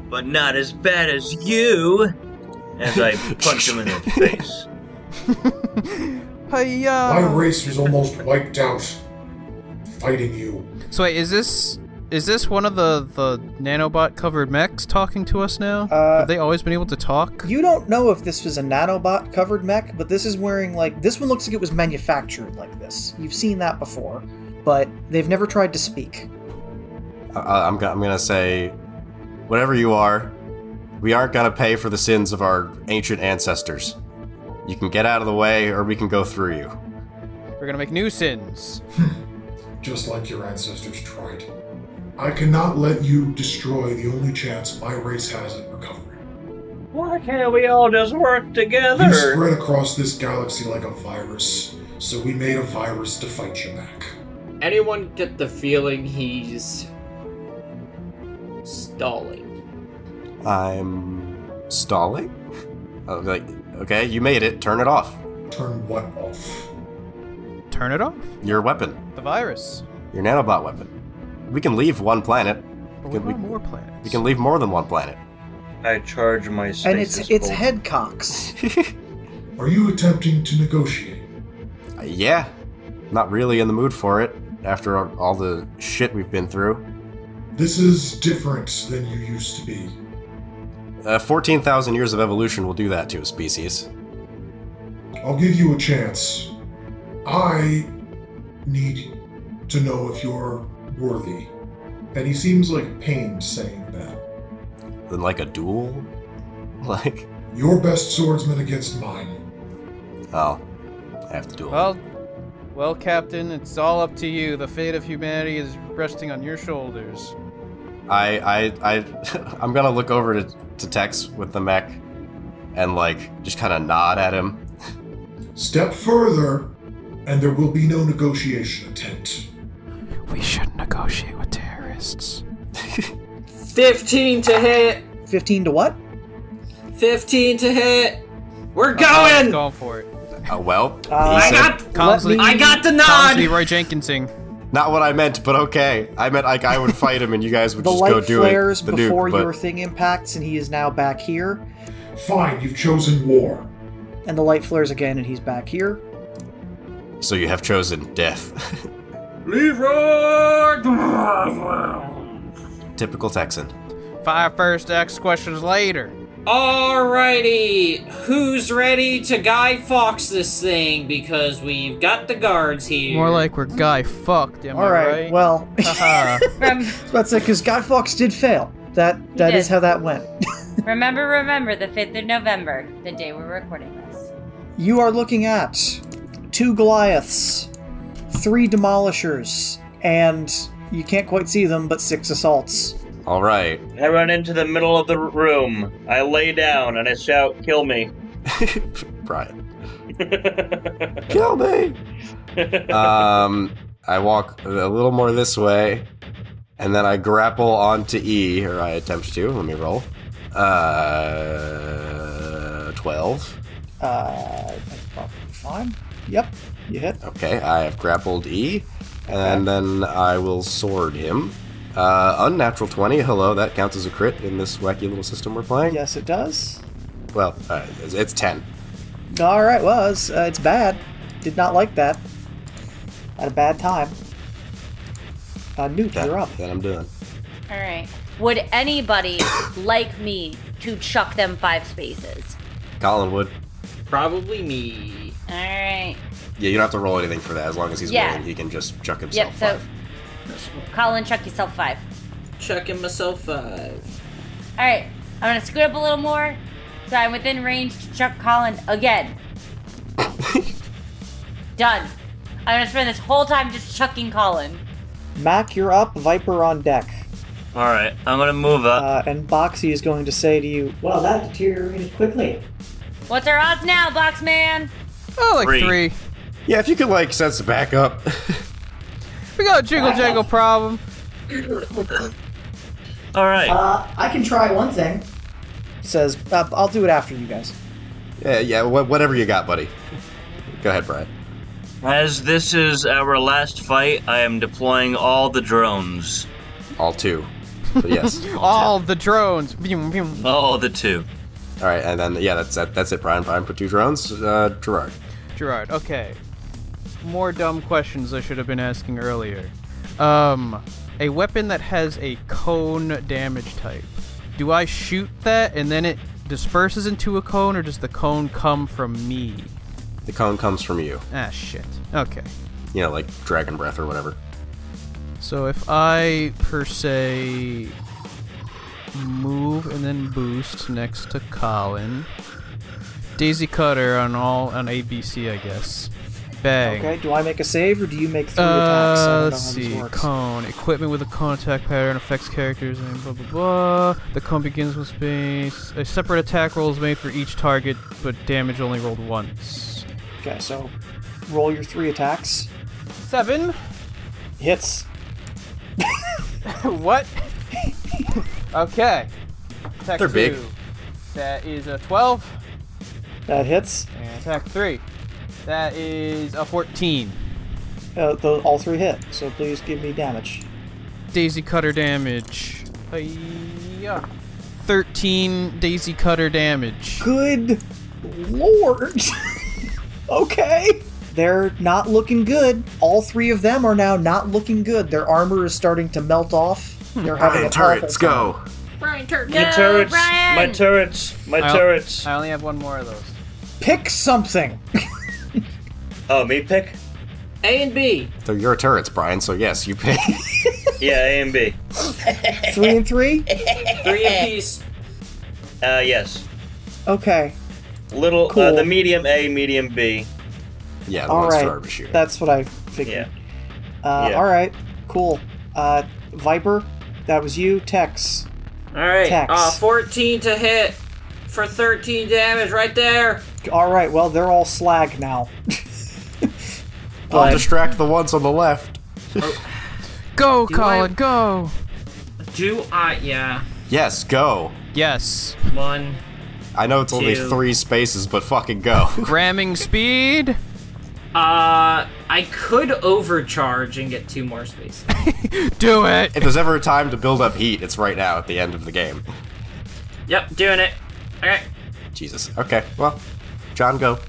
But not as bad as you! As I punch him in the face. My race was almost wiped out fighting you. So wait, is this one of the nanobot-covered mechs talking to us now? Have they always been able to talk? You don't know if this was a nanobot-covered mech, but this is wearing, like... This one looks like it was manufactured like this. You've seen that before, but they've never tried to speak. I'm gonna say, whatever you are, we aren't gonna pay for the sins of our ancient ancestors. You can get out of the way, or we can go through you. We're gonna make new sins. Just like your ancestors tried. I cannot let you destroy the only chance my race has at recovery. Why can't we all just work together? You spread across this galaxy like a virus, so we made a virus to fight you back. Anyone get the feeling he's... stalling? I'm... stalling? Like, okay, you made it. Turn it off. Turn what off? Turn it off? Your weapon. The virus. Your nanobot weapon. We can leave one planet. More planets. We can leave more than one planet. I charge my stasis. And it's headcocks. Are you attempting to negotiate? Yeah. Not really in the mood for it, after all the shit we've been through. This is different than you used to be. 14,000 years of evolution will do that to a species. I'll give you a chance. I need to know if you're... worthy. And he seems like pained saying that. Then like a duel? Like... Your best swordsman against mine. Oh. I have to duel. Well, Captain, it's all up to you. The fate of humanity is resting on your shoulders. I'm gonna look over to Tex with the mech and like, just kind of nod at him. Step further and there will be no negotiation attempt. We shouldn't negotiate with terrorists. 15 to hit! 15 to what? 15 to hit! We're going! I'm going for it. Well, I got the nod! Roy Jenkinsing. Not what I meant, but okay. I meant like I would fight him and you guys would just go do it. The light flares before your thing impacts and he is now back here. Fine, you've chosen war. And the light flares again and he's back here. So you have chosen death. Leroy! Typical Texan. Fire first, ask questions later. Alrighty, who's ready to Guy Fawkes this thing? Because we've got the guards here. More like we're Guy Fawked, am I right? Well, that's it, because Guy Fawkes did fail. That is how that went. remember, the 5th of November, the day we're recording this. You are looking at 2 Goliaths. 3 demolishers, and you can't quite see them, but 6 assaults. All right. I run into the middle of the room. I lay down and I shout, "Kill me." Brian. Kill me! I walk a little more this way, and then I grapple onto E, or I attempt to. Let me roll. 12. That's probably fine. Yep. You hit. Okay, I have grappled E, and then I will sword him. Unnatural 20, hello, that counts as a crit in this wacky little system we're playing. Yes, it does. Well, it's 10. Alright, well, it's bad. Did not like that. Had a bad time. Nuke, you're up. Then I'm done. Alright. Would anybody like me to chuck them 5 spaces? Colin would. Probably me. Alright. Yeah, you don't have to roll anything for that. As long as he's willing, he can just chuck himself 5. Colin, chuck yourself 5. Chucking myself 5. All right, I'm gonna scoot up a little more so I'm within range to chuck Colin again. Done. I'm gonna spend this whole time just chucking Colin. Mac, you're up. Viper on deck. Alright, I'm gonna move up. And Boxy is going to say to you, well, that deteriorated quickly. What's our odds now, Boxman? Oh, like three. Yeah, if you could, like, set the back up. We got a jiggle-jangle problem. Alright. I can try one thing. Says, I'll do it after you guys. Yeah, whatever you got, buddy. Go ahead, Brian. As this is our last fight, I am deploying all the drones. All two. So yes. all the drones. All the two. All right, and then, yeah, that's it, Brian. Brian put two drones. Gerard. Gerard, okay. More dumb questions I should have been asking earlier. A weapon that has a cone damage type. Do I shoot that and then it disperses into a cone, or does the cone come from me? The cone comes from you. Ah, shit. Okay. You know, like dragon breath or whatever. So if I, per se, move and then boost next to Colin. Daisy cutter on ABC, I guess. Bang. Okay, do I make a save, or do you make three attacks? Let's see. Cone. Equipment with a cone attack pattern affects characters and blah blah blah. The cone begins with space. A separate attack roll is made for each target, but damage only rolled once. Okay, so roll your three attacks. 7. Hits. What? Okay. Attack They're 2. Big. That is a 12. That hits. And attack 3. That is a 14. All three hit, so please give me damage. Daisy cutter damage. Yeah. 13 daisy cutter damage. Good lord. Okay. They're not looking good. All three of them are now not looking good. Their armor is starting to melt off. They're having a turrets, go. Brian, turrets. My turrets. Brian. My turrets. My turrets. I only have one more of those. Pick something. Oh, me pick? A and B. They're your turrets, Brian, so yes, you pick. Yeah, A and B. 3 and 3? 3 apiece. Yes. Okay. Little, cool. The medium A, medium B. Yeah, the monster armor shooter. That's what I figured. Yeah. Yeah. Alright, cool. Viper, that was you. Tex. Alright, Tex. 14 to hit for 13 damage right there. Alright, well, they're all slag now. I'll distract the ones on the left. Go, Colin, go! Do I, yeah. Yes, go. Yes. 1. I know it's only 3 spaces, but fucking go. Ramming speed? I could overcharge and get 2 more spaces. Do it! If there's ever a time to build up heat, it's right now at the end of the game. Yep, doing it. Okay. Jesus. Okay, well, John, go.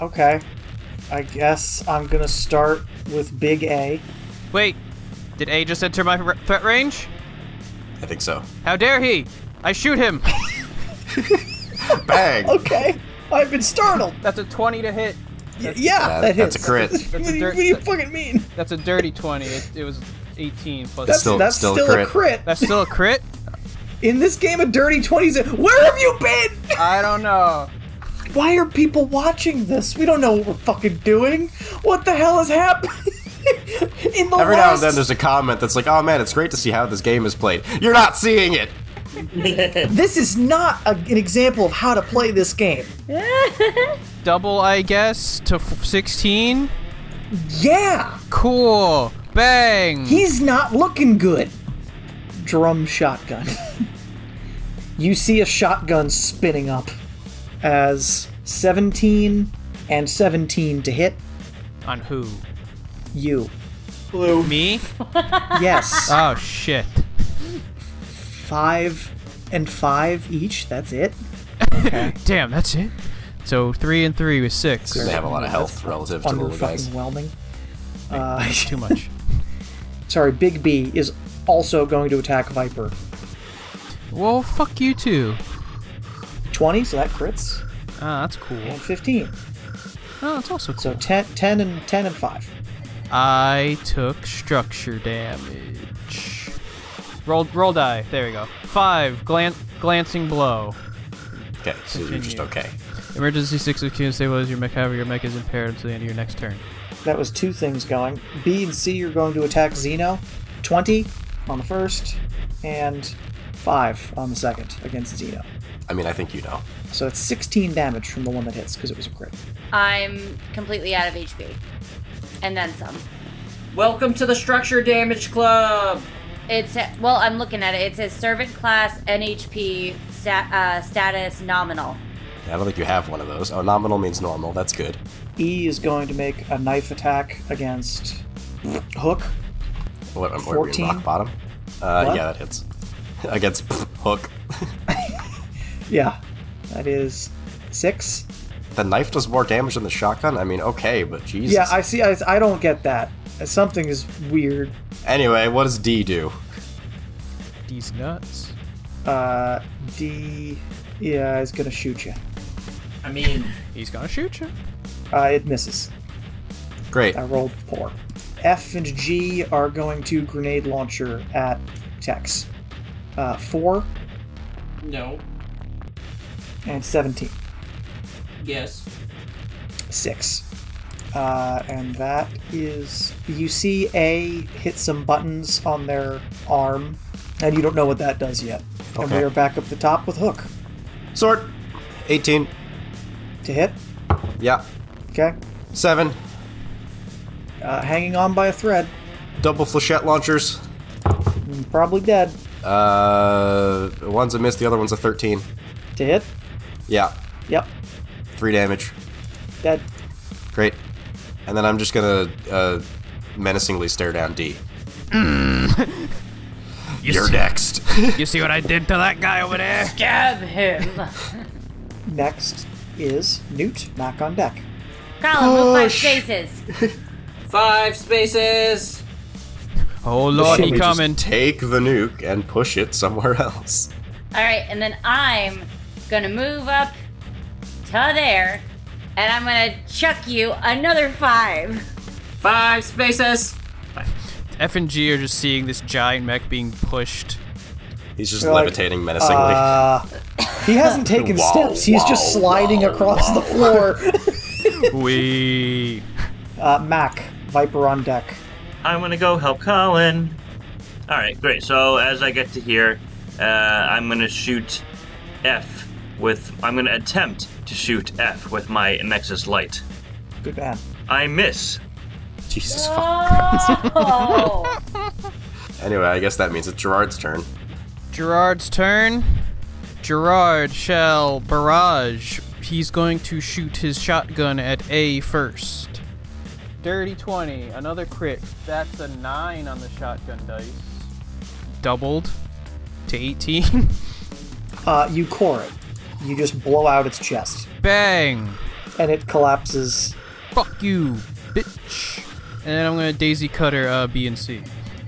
Okay. I guess I'm gonna start with Big A. Wait, did A just enter my threat range? I think so. How dare he! I shoot him! Bang! Okay, I've been startled! That's a 20 to hit. Yeah, that hits. That's a crit. What do you fucking mean? That's a dirty 20, it was 18 plus... That's still a crit. That's still a crit? In this game of dirty 20s, where have you been?! I don't know. Why are people watching this? We don't know what we're fucking doing. What the hell is happening? Every now and then there's a comment that's like, oh man, it's great to see how this game is played. You're not seeing it! This is not an example of how to play this game. Double, I guess, to 16? Yeah! Cool. Bang! He's not looking good. Drum shotgun. You see a shotgun spinning up. As 17 and 17 to hit. On who? You. Blue. Me? Yes. Oh, shit. 5 and 5 each, that's it. Okay. Damn, that's it? So 3 and 3 was 6. They have a lot of health relative to the little guys. Underwhelming. Too much. Sorry, Big B is also going to attack Viper. Well, fuck you too. 20, so that crits. Ah, that's cool. And 15. Oh, that's also cool. So 10 and 5. I took structure damage. Roll die. There we go. 5. Glancing blow. Okay, so continue. You're just okay. Emergency 6 of Q and stabilize your mech. However, your mech is impaired until the end of your next turn. That was 2 things going. B and C, you're going to attack Xeno. 20 on the first, and 5 on the second against Xeno. I mean, I think you know. So it's 16 damage from the one that hits, because it was a crit. I'm completely out of HP. And then some. Welcome to the Structure Damage Club! It's, well, I'm looking at it. It says Servant Class, NHP, status, nominal. Yeah, I don't think you have one of those. Oh, nominal means normal. That's good. E is going to make a knife attack against Hook. What, 14? Rock bottom? Yeah, that hits. Against Hook. Yeah, that is 6. The knife does more damage than the shotgun? I mean, okay, but Jesus. Yeah, I see. I don't get that. Something is weird. Anyway, what does D do? D's nuts. D... yeah, is gonna shoot you. I mean... he's gonna shoot you. It misses. Great. I rolled 4. F and G are going to grenade launcher at Tex. 4. No. And 17. Yes. 6. And that is... you see A hit some buttons on their arm, and you don't know what that does yet. Okay. And we are back up the top with Hook. Sword. 18. To hit? Yeah. Okay. 7. Hanging on by a thread. Double flechette launchers. Probably dead. One's a miss, the other one's a 13. To hit? Yeah. Yep. 3 damage. Dead. Great. And then I'm just gonna menacingly stare down D. Mm. You're next. You see what I did to that guy over there? Stab him. Next is Newt, back on deck. Colin, move 5 spaces. 5 spaces. Oh lord, he coming. Take the nuke and push it somewhere else. All right, and then I'm gonna move up to there, and I'm gonna chuck you another 5. 5 spaces. F and G are just seeing this giant mech being pushed. He's just levitating menacingly. He hasn't taken steps. He's just sliding across the floor. Wee. Mac, Viper on deck. I'm gonna go help Colin. All right, great. So as I get to here, I'm gonna shoot F with. I'm gonna attempt to shoot F with my Nexus light. Good man. I miss. Jesus fuck. Anyway, I guess that means it's Gerard's turn. Gerard's turn. Gerard shall barrage. He's going to shoot his shotgun at A first. Dirty 20, another crit. That's a 9 on the shotgun dice. Doubled to 18. You core it. You just blow out its chest. Bang! And it collapses. Fuck you, bitch. And then I'm gonna daisy cutter B and C.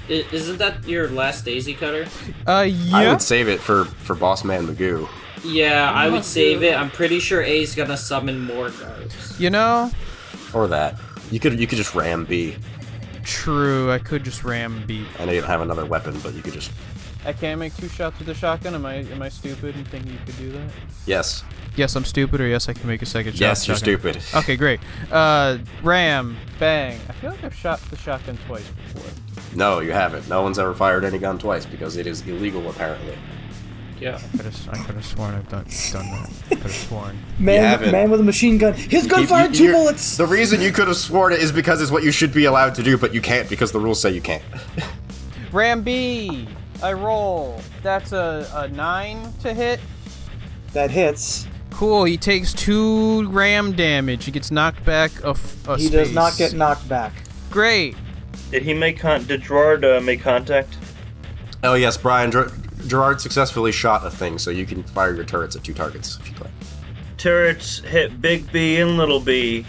Isn't that your last daisy cutter? Yeah. I would save it for boss man Magoo. Yeah, I would save it. I'm pretty sure A's gonna summon more guards. You know. Or that. You could just ram B. True, I could just ram B. I know you don't have another weapon, but you could just. I can't make 2 shots with the shotgun. Am I stupid and thinking you could do that? Yes. Yes, I'm stupid, or yes, I can make a second shot. Yes, you're stupid. Okay, great. Ram, bang. I feel like I've shot the shotgun twice before. No, you haven't. No one's ever fired any gun twice because it is illegal, apparently. Yeah. I could have sworn I've done that. I could have sworn. Man with a machine gun. His gun fired 2 bullets. The reason you could have sworn it is because it's what you should be allowed to do, but you can't because the rules say you can't. Ram B. I roll. That's a 9 to hit. That hits. Cool. He takes 2 ram damage. He gets knocked back a He space. Does not get knocked back. Great. Did Gerard make contact? Oh yes, Brian. Gerard successfully shot a thing, so you can fire your turrets at 2 targets if you like. Turrets hit big B and little B.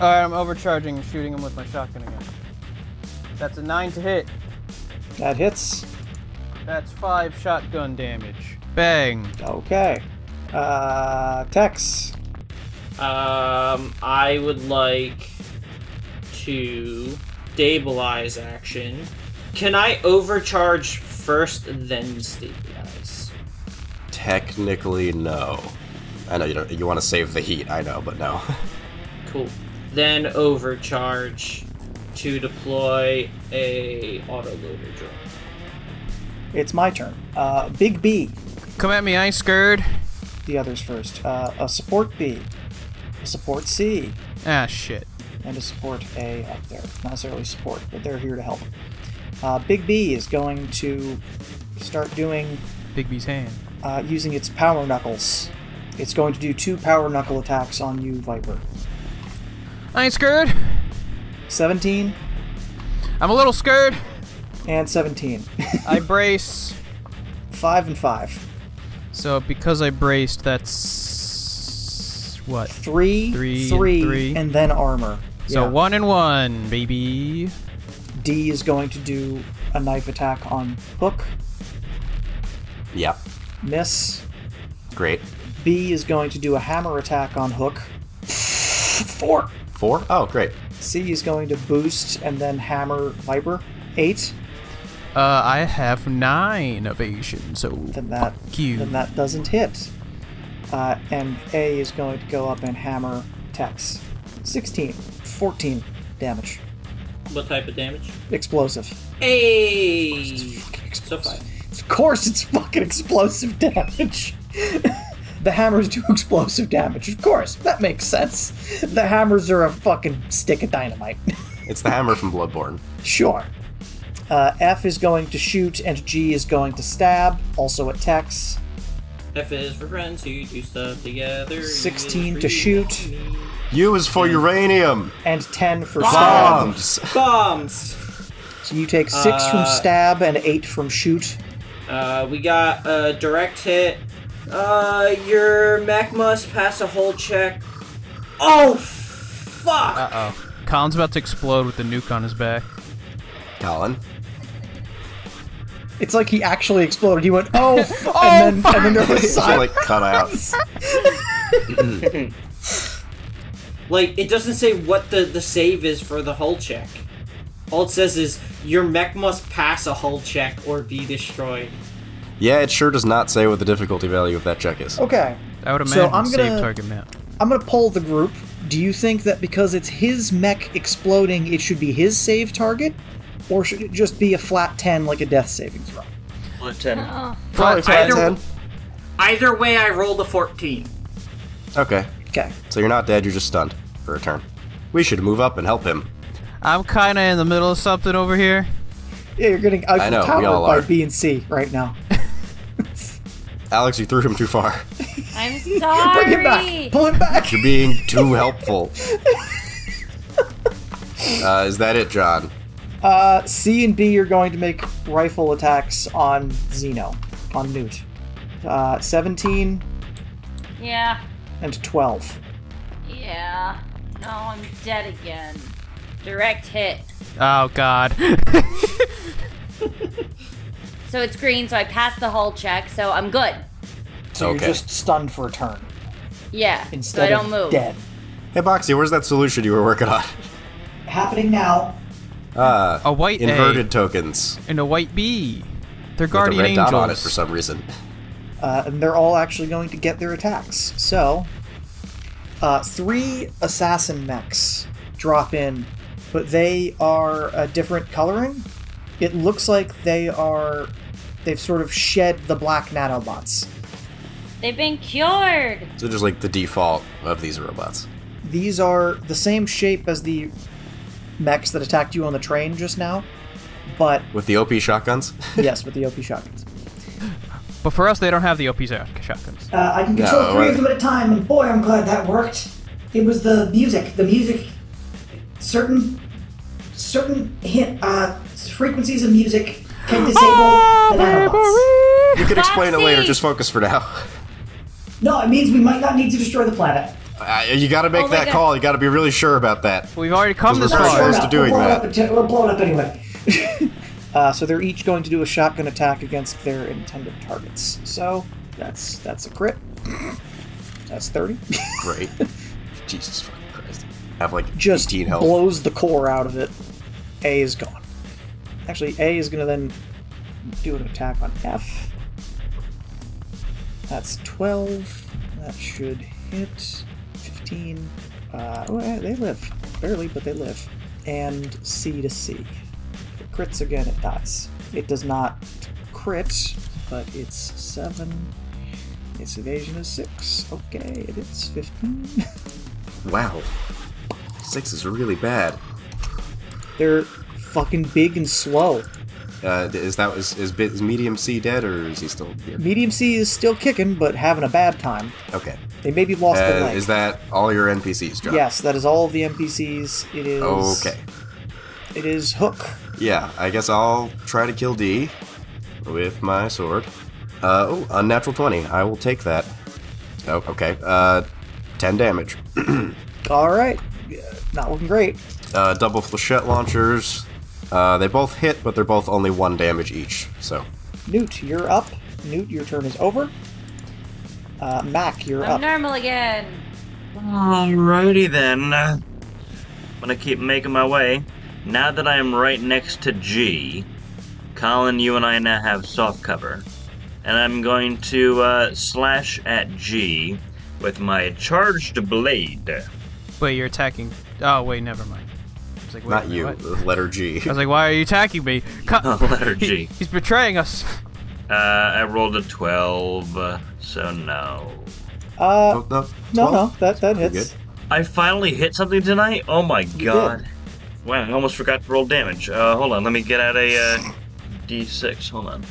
All right, I'm overcharging and shooting him with my shotgun again. That's a 9 to hit. That hits. That's 5 shotgun damage. Bang. Okay. Tex. I would like to stabilize action. Can I overcharge first, then stabilize? Technically, no. I know you don't. You want to save the heat. I know, but no. Cool. Then overcharge to deploy a autoloader drone. It's my turn. Big B. Come at me, I ain't scared. The others first. A support B. A support C. Ah, shit. And a support A up there. Not necessarily support, but they're here to help. Big B is going to start doing... Big B's hand. Using its power knuckles. It's going to do 2 power knuckle attacks on you, Viper. I ain't scared. 17. I'm a little scared. And 17. I brace. 5 and 5. So because I braced, that's what? Three, and then armor. So yeah. 1 and 1, baby. D is going to do a knife attack on Hook. Yeah. Miss. Great. B is going to do a hammer attack on Hook. 4. 4? Oh, great. C is going to boost and then hammer Viper. 8. I have 9 evasion, so then that, fuck you. Then that doesn't hit. And A is going to go up and hammer Tex. 16. 14 damage. What type of damage? Explosive. Hey! So 5. Of course it's fucking explosive damage. The hammers do explosive damage. Of course, that makes sense. The hammers are a fucking stick of dynamite. It's the hammer from Bloodborne. Sure. F is going to shoot, and G is going to stab, also at Tex. F is for friends who do stuff together. 16 to shoot. U is for uranium. And 10 for stab. Bombs! So you take 6 from stab and 8 from shoot. We got a direct hit. Your mech must pass a hull check. Oh, fuck! Uh-oh. Colin's about to explode with the nuke on his back. Colin? It's like he actually exploded. He went, oh, fuck! And then, and then there was silence. Like, cut out. Like, it doesn't say what the save is for the hull check. All it says is, your mech must pass a hull check or be destroyed. Yeah, it sure does not say what the difficulty value of that check is. Okay. I would imagine save target map. I'm going to poll the group. Do you think that because it's his mech exploding, it should be his save target? Or should it just be a flat 10 like a death saving throw? Flat 10. Oh. Probably flat 10. Either way, I rolled a 14. Okay. Okay. So you're not dead, you're just stunned for a turn. We should move up and help him. I'm kind of in the middle of something over here. Yeah, you're getting out-towered by B and C right now. Alex, you threw him too far. I'm sorry. Bring him back. Pull him back. You're being too helpful. Is that it, John? C and B are going to make rifle attacks on Xeno, on Newt. 17. Yeah. And 12. Yeah. No, I'm dead again. Direct hit. Oh, God. So it's green, so I passed the hull check, so I'm good. So okay. You're just stunned for a turn. Yeah, instead so I don't move. Dead. Hey, Boxy, where's that solution you were working on? Happening now. A white inverted A. Tokens. And a white B. They're guardian with a red angels. Dot on it for some reason. And they're all actually going to get their attacks. So, 3 assassin mechs drop in, but they are a different coloring. It looks like they are... They've sort of shed the black nanobots. They've been cured! So just like the default of these robots. These are the same shape as the mechs that attacked you on the train just now, but... With the OP shotguns? Yes, with the OP shotguns. But for us, they don't have the OP shotguns. I can control 3 of them at a time, and boy, I'm glad that worked. It was the music. The music... Certain hint... frequencies of music can disable the nanobots. You can explain it later, just focus for now. No, it means we might not need to destroy the planet. You gotta make that call, you gotta be really sure about that. We've already come this far. We'll blow it up anyway. So they're each going to do a shotgun attack against their intended targets. So, that's a crit. That's 30. Great. Jesus fucking Christ. I have like 18 health. Just blows the core out of it. A is gone. Actually, A is going to then do an attack on F. That's 12. That should hit. 15. They live. Barely, but they live. And C to C. It crits again, it dies. It does not crits, but it's 7. Its evasion is 6. Okay, it is 15. Wow. 6 is really bad. They're fucking big and slow. Is Medium C dead, or is he still here? Medium C is still kicking, but having a bad time. Okay. They maybe lost the leg. Is that all your NPCs, John? Yes, that is all of the NPCs. It is... Okay. It is Hook. Yeah, I guess I'll try to kill D with my sword. Oh, unnatural 20. I will take that. Oh, okay. 10 damage. Alright. Not looking great. Double flechette launchers. They both hit, but they're both only 1 damage each, so... Newt, you're up. Newt, your turn is over. Mac, you're up. I'm normal again. Alrighty then. I'm gonna keep making my way. Now that I am right next to G, Colin, you and I now have soft cover. And I'm going to slash at G with my charged blade. Wait, you're attacking... Oh, wait, never mind. Like, not you, what? Letter G. I was like, why are you attacking me? Letter G. He's betraying us. I rolled a 12, so no. No, that hits. Good. I finally hit something tonight? Oh my god. Wow, I almost forgot to roll damage. Hold on, let me get out a D6, hold on.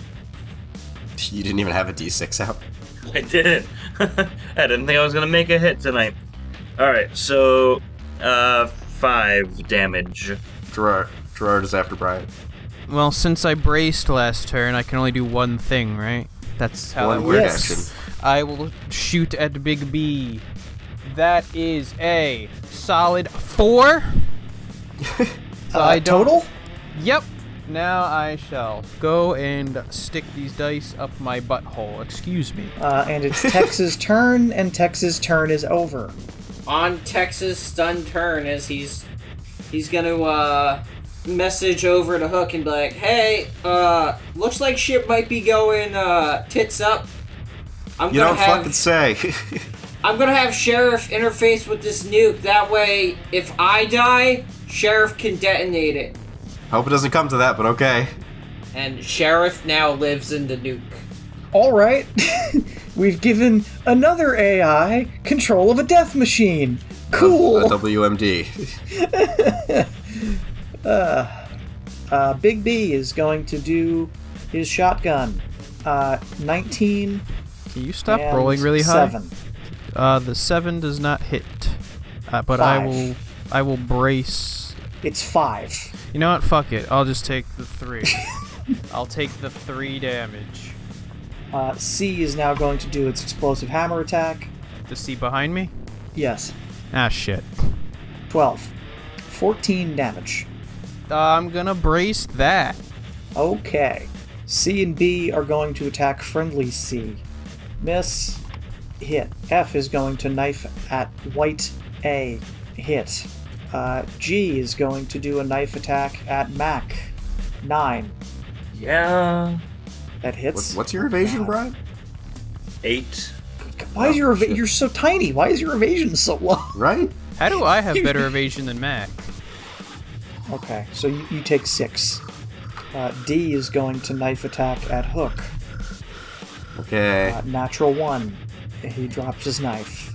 You didn't even have a D6 out? I didn't. I didn't think I was going to make a hit tonight. Alright, so... 5 damage. Gerard is after Brian. Well, since I braced last turn, I can only do one thing, right? That's how it works. Yes. I will shoot at Big B. That is a solid 4. So total? Yep. Now I shall go and stick these dice up my butthole. Excuse me. And it's Tex's turn, and Tex's turn is over. On Tex's stun turn, as he's gonna message over to Hook and be like, "Hey, looks like shit might be going tits up. I'm gonna have Sheriff interface with this nuke. That way, if I die, Sheriff can detonate it." Hope it doesn't come to that, but okay. And Sheriff now lives in the nuke. All right. We've given another AI control of a death machine. Cool. A WMD. Big B is going to do his shotgun. 19. Can you stop rolling really high? 7. The 7 does not hit. But 5. I will brace. It's 5. You know what? Fuck it. I'll just take the 3. I'll take the 3 damage. C is now going to do its explosive hammer attack. The C behind me? Yes. Ah, shit. 12. 14 damage. I'm gonna brace that. Okay. C and B are going to attack friendly C. Miss. Hit. F is going to knife at white A. Hit. G is going to do a knife attack at Mac. 9. Yeah... That hits. What's your evasion, Brian? 8. Why is your you're so tiny? Why is your evasion so low? Right? How do I have better evasion than Mac? Okay, so you take 6. D is going to knife attack at Hook. Okay. Natural 1. He drops his knife.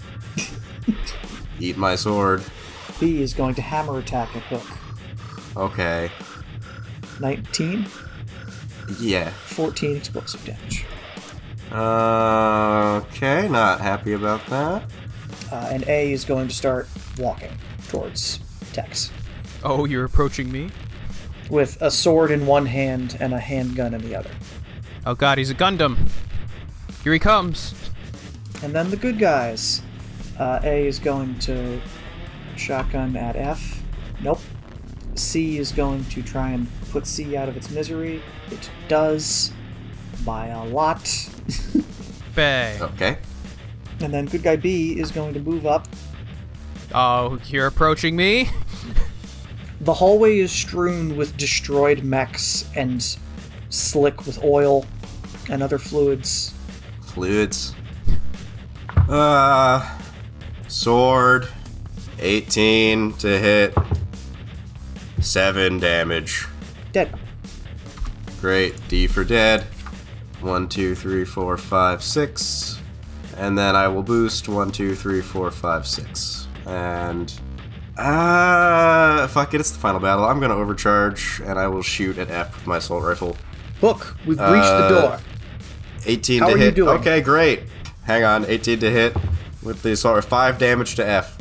Eat my sword. B is going to hammer attack at Hook. Okay. 19. Yeah. 14 explosive damage. Okay, not happy about that. And A is going to start walking towards Tex. Oh, you're approaching me? With a sword in one hand and a handgun in the other. Oh god, he's a Gundam. Here he comes. And then the good guys. A is going to shotgun at F. Nope. C is going to try and put C out of its misery. It does. By a lot. Bang. Okay. And then good guy B is going to move up. Oh, you're approaching me? The hallway is strewn with destroyed mechs and slick with oil and other fluids. Fluids. Sword. 18 to hit. 7 damage. Dead. Great. D for dead. 1, 2, 3, 4, 5, 6. And then I will boost 1, 2, 3, 4, 5, 6. And... fuck it, it's the final battle. I'm gonna overcharge, and I will shoot at F with my assault rifle. Book, we've breached the door. 18 to hit. How are you doing? Okay, great. Hang on, 18 to hit with the assault rifle. 5 damage to F.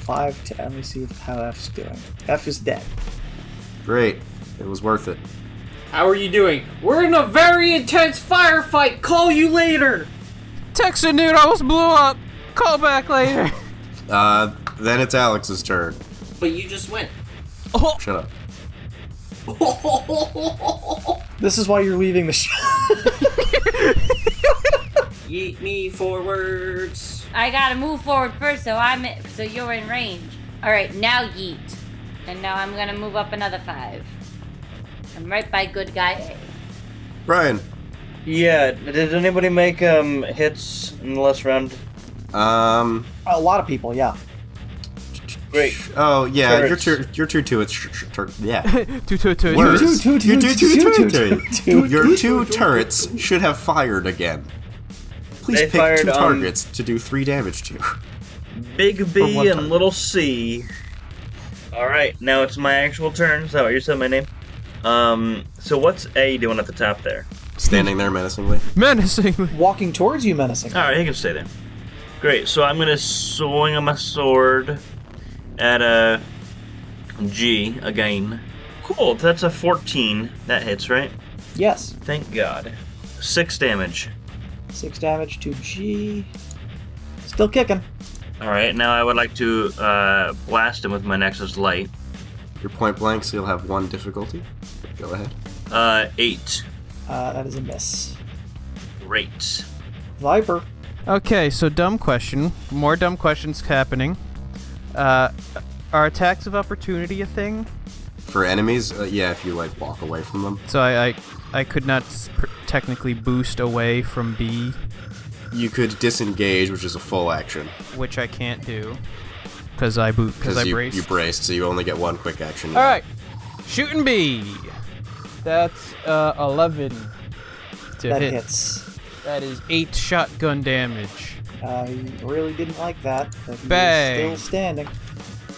5 to F, let me see how F's doing. F is dead. Great, it was worth it. How are you doing? We're in a very intense firefight, call you later! Texas dude almost blew up, call back later. Then it's Alex's turn. But you just went. Oh. Shut up. This is why you're leaving the show. Yeet me forwards. I gotta move forward first, so you're in range. All right, now yeet. And now I'm gonna move up another 5. I'm right by good guy A. Brian. Yeah. Did anybody make hits in the last round? A lot of people. Yeah. Great. Oh yeah, your two it's yeah. Two turrets. Your 2 turrets should have fired again. Please pick 2 targets to do 3 damage to. Big B and little C. All right, now it's my actual turn. Is that what you said my name? So what's A doing at the top there? Standing there menacingly. Menacingly. Walking towards you menacingly. All right, he can stay there. Great. So I'm gonna swing on my sword at a G again. Cool, that's a 14. That hits, right? Yes. Thank God. 6 damage. 6 damage to G. Still kicking. Alright, now I would like to blast him with my Nexus Light. You're point blank, so you'll have 1 difficulty. Go ahead. 8. That is a miss. Great. Viper. Okay, so dumb question. More dumb questions happening. Are attacks of opportunity a thing? For enemies? Yeah, if you, like, walk away from them. So I could not technically boost away from B? You could disengage, which is a full action. Which I can't do. Because I braced. You braced, so you only get 1 quick action. Alright! Shooting B! That's, 11 to hit. That hits. That is 8 shotgun damage. I really didn't like that, but you're still standing.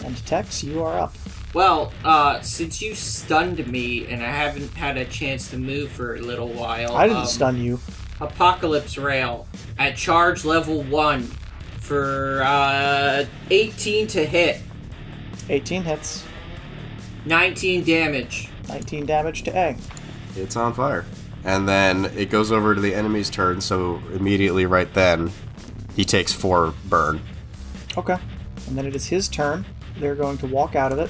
And Tex, you are up. Well, since you stunned me and I haven't had a chance to move for a little while... I didn't stun you. Apocalypse Rail at charge level 1 for 18 to hit. 18 hits. 19 damage. 19 damage to A. It's on fire. And then it goes over to the enemy's turn, so immediately right then... He takes 4 burn. Okay. And then it is his turn. They're going to walk out of it.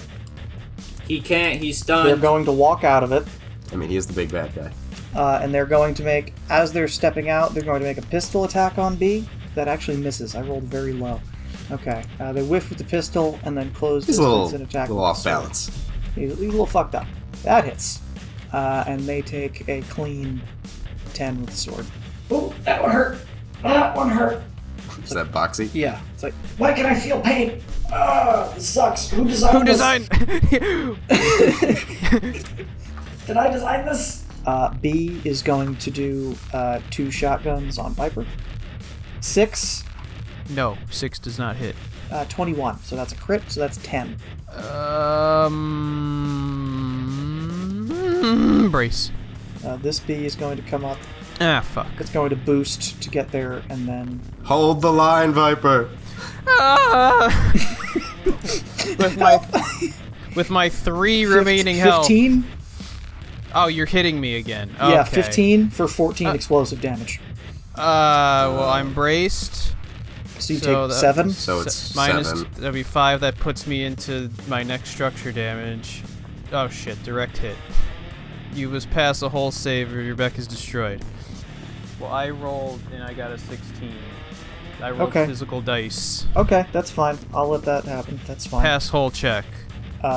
He can't. He's stunned. They're going to walk out of it. I mean, he is the big bad guy. And they're going to make... As they're stepping out, they're going to make a pistol attack on B. That actually misses. I rolled very low. Okay. They whiff with the pistol and then close distance and attack. He's a little off balance. He's a little fucked up. That hits. And they take a clean 10 with the sword. Oh, that one hurt. That one hurt. Is that boxy? Yeah. It's like, why can I feel pain? This sucks. Who designed? Did I design this? B is going to do 2 shotguns on Viper. 6. No, 6 does not hit. 21. So that's a crit. So that's 10. Brace. This B is going to come up. Ah, fuck. It's going to boost to get there, and then... Hold the line, Viper! Ah! with my 3 remaining 15? Health... 15? Oh, you're hitting me again. Okay. Yeah, 15 for 14 explosive damage. Well, I'm braced. So you take 7? So it's minus 7. That'd be 5. That puts me into my next structure damage. Oh, shit. Direct hit. You must pass a whole save or your Beck is destroyed. Well, I rolled and I got a 16. I rolled physical dice. Okay, that's fine. I'll let that happen. That's fine. Pass whole check.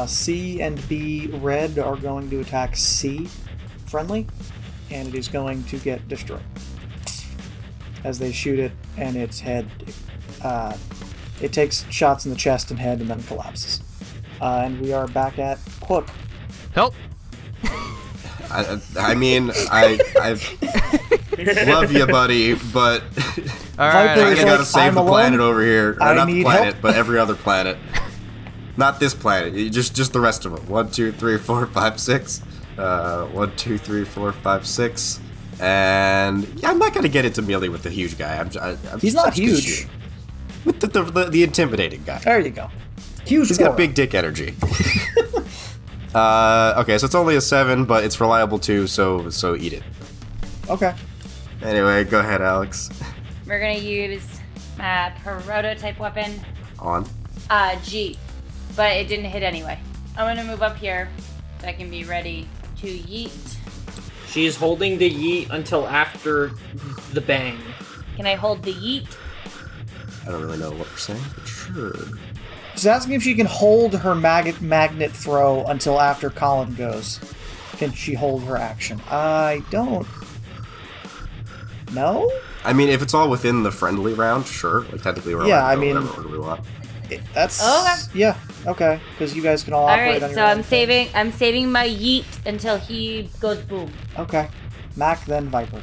C and B red are going to attack C friendly, and it is going to get destroyed. As they shoot it and its head, it takes shots in the chest and head and then collapses. And we are back at Hook. Help! I mean, I Love you, buddy, but all right, I gotta save the planet over here. Or not the planet, but every other planet. Not this planet. Just the rest of them. 1, 2, 3, 4, 5, 6. 1, 2, 3, 4, 5, 6. And yeah, I'm not gonna get into melee with the huge guy. I'm he's not huge. With the intimidating guy. There you go. Huge. He's got big dick energy. Okay, so it's only a 7, but it's reliable too. So eat it. Okay. Anyway, go ahead, Alex. We're gonna use my prototype weapon. On. G, but it didn't hit anyway. I'm gonna move up here so I can be ready to yeet. She's holding the yeet until after the bang. Can I hold the yeet? I don't really know what we're saying, but sure. She's asking if she can hold her magnet throw until after Colin goes. Can she hold her action? I don't know. I mean, if it's all within the friendly round, sure. Like, technically, we're allowed to go whatever we want. That's yeah, okay. Because you guys can all operate on your own. All right, so I'm saving my yeet until he goes boom. Okay, Mac then Viper.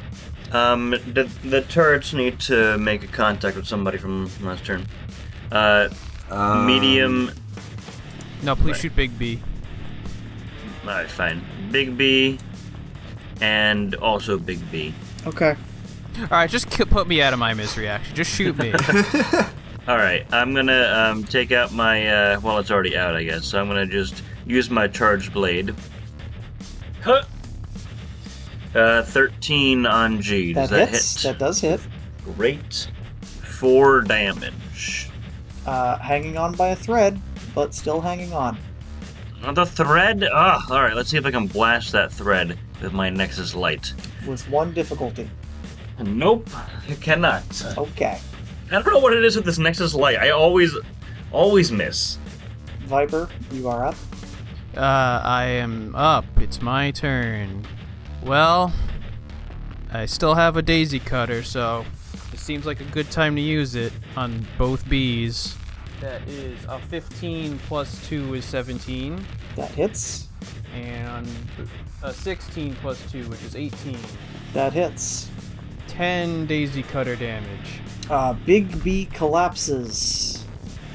The turrets need to make a contact with somebody from last turn. Medium. No, please shoot Big B. All right, fine. Big B, and also Big B. Okay. All right, just put me out of my misery. Actually, just shoot me. All right, I'm gonna take out my, well, it's already out, I guess, so I'm gonna just use my charged blade. 13 on G, does that hit? That does hit. Great. 4 damage. Hanging on by a thread, but still hanging on. The thread? Ah, all right, let's see if I can blast that thread with my Nexus Light. With 1 difficulty. Nope, I cannot. Okay. I don't know what it is with this Nexus Light. I always miss. Viper, you are up. I am up. It's my turn. Well, I still have a daisy cutter, so it seems like a good time to use it on both Bs. That is a 15 plus 2 is 17. That hits. And a 16 plus 2, which is 18. That hits. 10 daisy cutter damage. Big B collapses.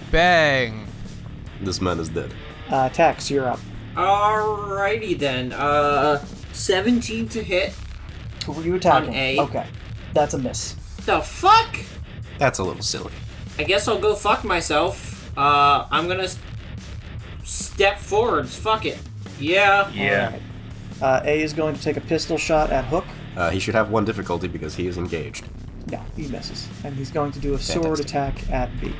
Bang! This man is dead. Tax, you're up. Alrighty then. 17 to hit. Who were you attacking? On A. Okay. That's a miss. The fuck? That's a little silly. I guess I'll go fuck myself. I'm gonna step forwards. Fuck it. Yeah. Yeah. Right. A is going to take a pistol shot at Hook. He should have 1 difficulty because he is engaged. No, he misses. And he's going to do a sword attack at B.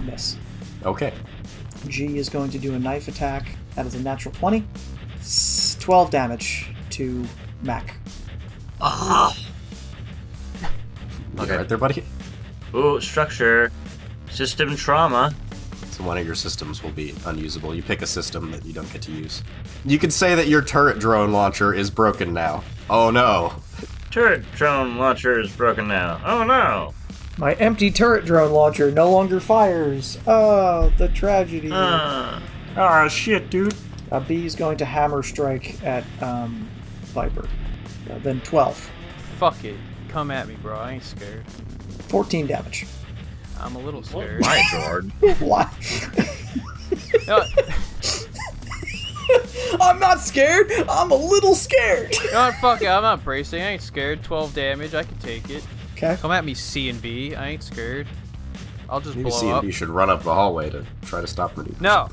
Miss. Okay. G is going to do a knife attack. That is a natural 20. 12 damage to Mac. Ah! Okay, right there, buddy. Ooh, structure. System trauma. So one of your systems will be unusable. You pick a system that you don't get to use. You could say that your turret drone launcher is broken now. Oh no. Turret drone launcher is broken now. Oh no! My empty turret drone launcher no longer fires. Oh, the tragedy. Ah, shit, dude. A B is going to hammer strike at Viper. Then 12. Fuck it. Come at me, bro. I ain't scared. 14 damage. I'm a little scared. My God. Why? I'm not scared. I'm a little scared. No, fuck it. I'm not bracing. I ain't scared. 12 damage. I can take it. Okay. Come at me, C and B. I ain't scared. I'll just blow up. Maybe C and B should run up the hallway to try to stop me. No.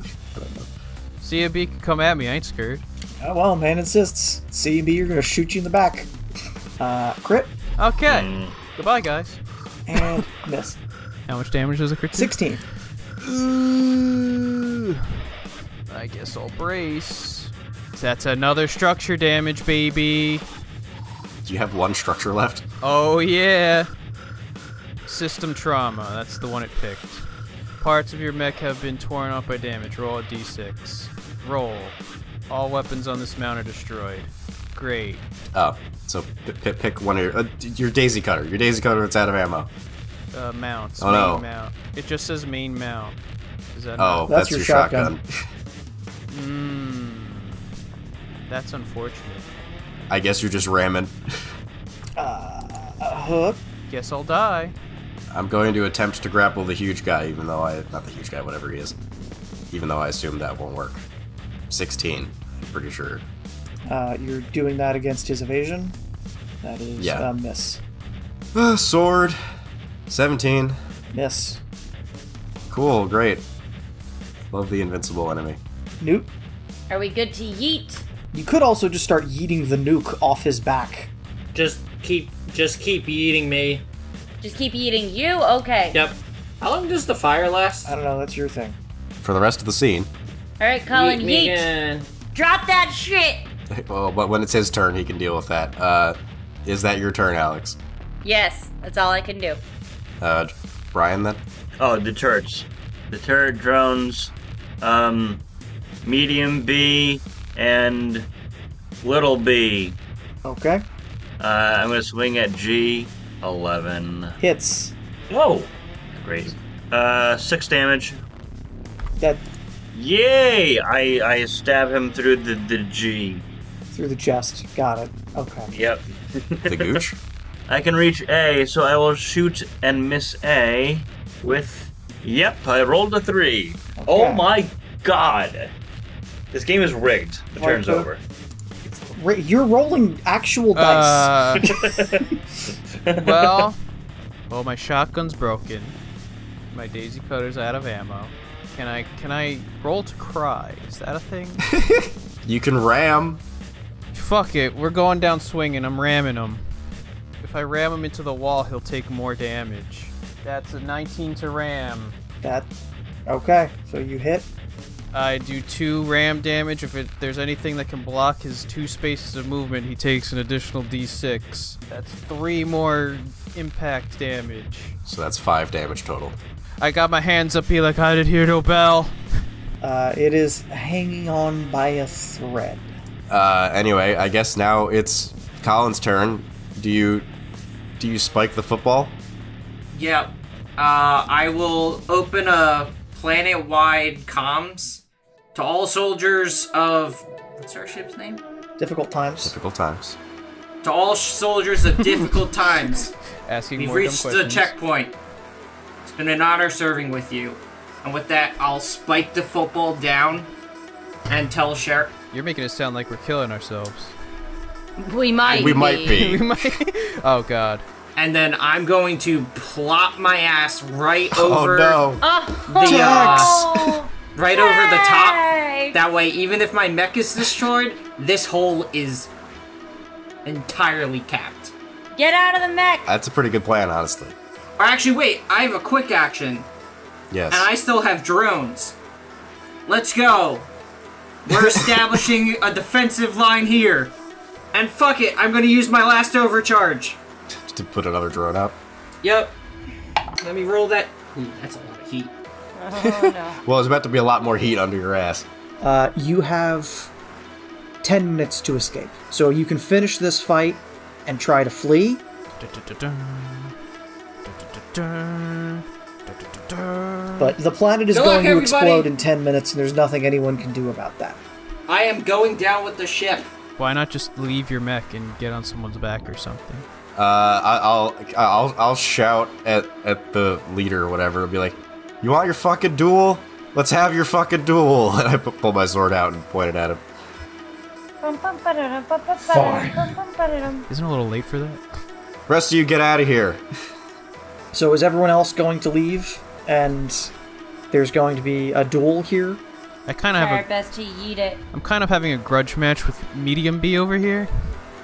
C and B can come at me. I ain't scared. Oh, well, man insists. C and B are going to shoot you in the back. Crit. Okay. Goodbye, guys. And miss. How much damage does a crit do? 16. Ooh. I guess I'll brace. That's another structure damage, baby. Do you have 1 structure left? Oh, yeah. System trauma. That's the one it picked. Parts of your mech have been torn off by damage. Roll a d6. Roll. All weapons on this mount are destroyed. Great. Oh, so pick one of your daisy cutter. Your daisy cutter, it's out of ammo. Mounts. Oh, no. Main mount. It just says main mount. Is that oh, that's your shotgun. That's unfortunate. I guess you're just ramming. Hook. Guess I'll die. I'm going to attempt to grapple the huge guy, even though I... Not the huge guy, whatever he is. Even though I assume that won't work. 16, I'm pretty sure. You're doing that against his evasion? That is a miss. Sword. 17. Miss. Cool, great. Love the invincible enemy. Nope. Are we good to yeet? You could also just start yeeting the nuke off his back. Just keep yeeting me. Just keep yeeting you? Okay. Yep. How long does the fire last? I don't know, that's your thing. For the rest of the scene. Alright, Colin, yeet. Drop that shit! Well, but when it's his turn, he can deal with that. Is that your turn, Alex? Yes, that's all I can do. Brian, then? Oh, deterrence. Deter drones, medium B, and little b. Okay. I'm gonna swing at G. 11. Hits. Whoa! Great. 6 damage. Dead. Yay! I stab him through the G. Through the chest. Got it. Okay. Yep. The gooch? I can reach A, so I will shoot and miss A with... Yep, I rolled a 3. Okay. Oh my god! This game is rigged. The turn's over. You're rolling actual dice. Well, my shotgun's broken. My daisy cutter's out of ammo. Can I roll to cry? Is that a thing? You can ram. Fuck it. We're going down swinging. I'm ramming him. If I ram him into the wall, he'll take more damage. That's a 19 to ram. Okay. So you hit. I do 2 ram damage. If there's anything that can block his 2 spaces of movement, he takes an additional D6. That's 3 more impact damage. So that's 5 damage total. I got my hands up here like I did hear no bell. It is hanging on by a thread. Anyway, I guess now it's Colin's turn. Do you spike the football? Yeah. I will open a planet-wide comms to all soldiers of... What's our ship's name? Difficult Times. Difficult Times. To all soldiers of Difficult Times. We've reached the checkpoint. It's been an honor serving with you. And with that, I'll spike the football down and tell Sheriff... You're making it sound like we're killing ourselves. We might be. Oh, God. And then I'm going to plop my ass right over over the top. That way, even if my mech is destroyed, this hole is entirely capped. Get out of the mech! That's a pretty good plan, honestly. Or actually, wait, I have a quick action. Yes. And I still have drones. Let's go. We're establishing a defensive line here. And fuck it, I'm going to use my last overcharge. To put another drone up. Yep. Let me roll that. Ooh, that's a lot of heat. Oh, no. Well, there's about to be a lot more heat under your ass. You have 10 minutes to escape. So you can finish this fight and try to flee. But the planet is going to explode in 10 minutes, and there's nothing anyone can do about that. I am going down with the ship. Why not just leave your mech and get on someone's back or something? I'll shout at the leader or whatever and be like, you want your fucking duel? Let's have your fucking duel. And I pull my sword out and point it at him. Fine. Isn't it a little late for that? Rest of you get out of here. So is everyone else going to leave? And there's going to be a duel here? I kind of I'm kind of having a grudge match with medium B over here.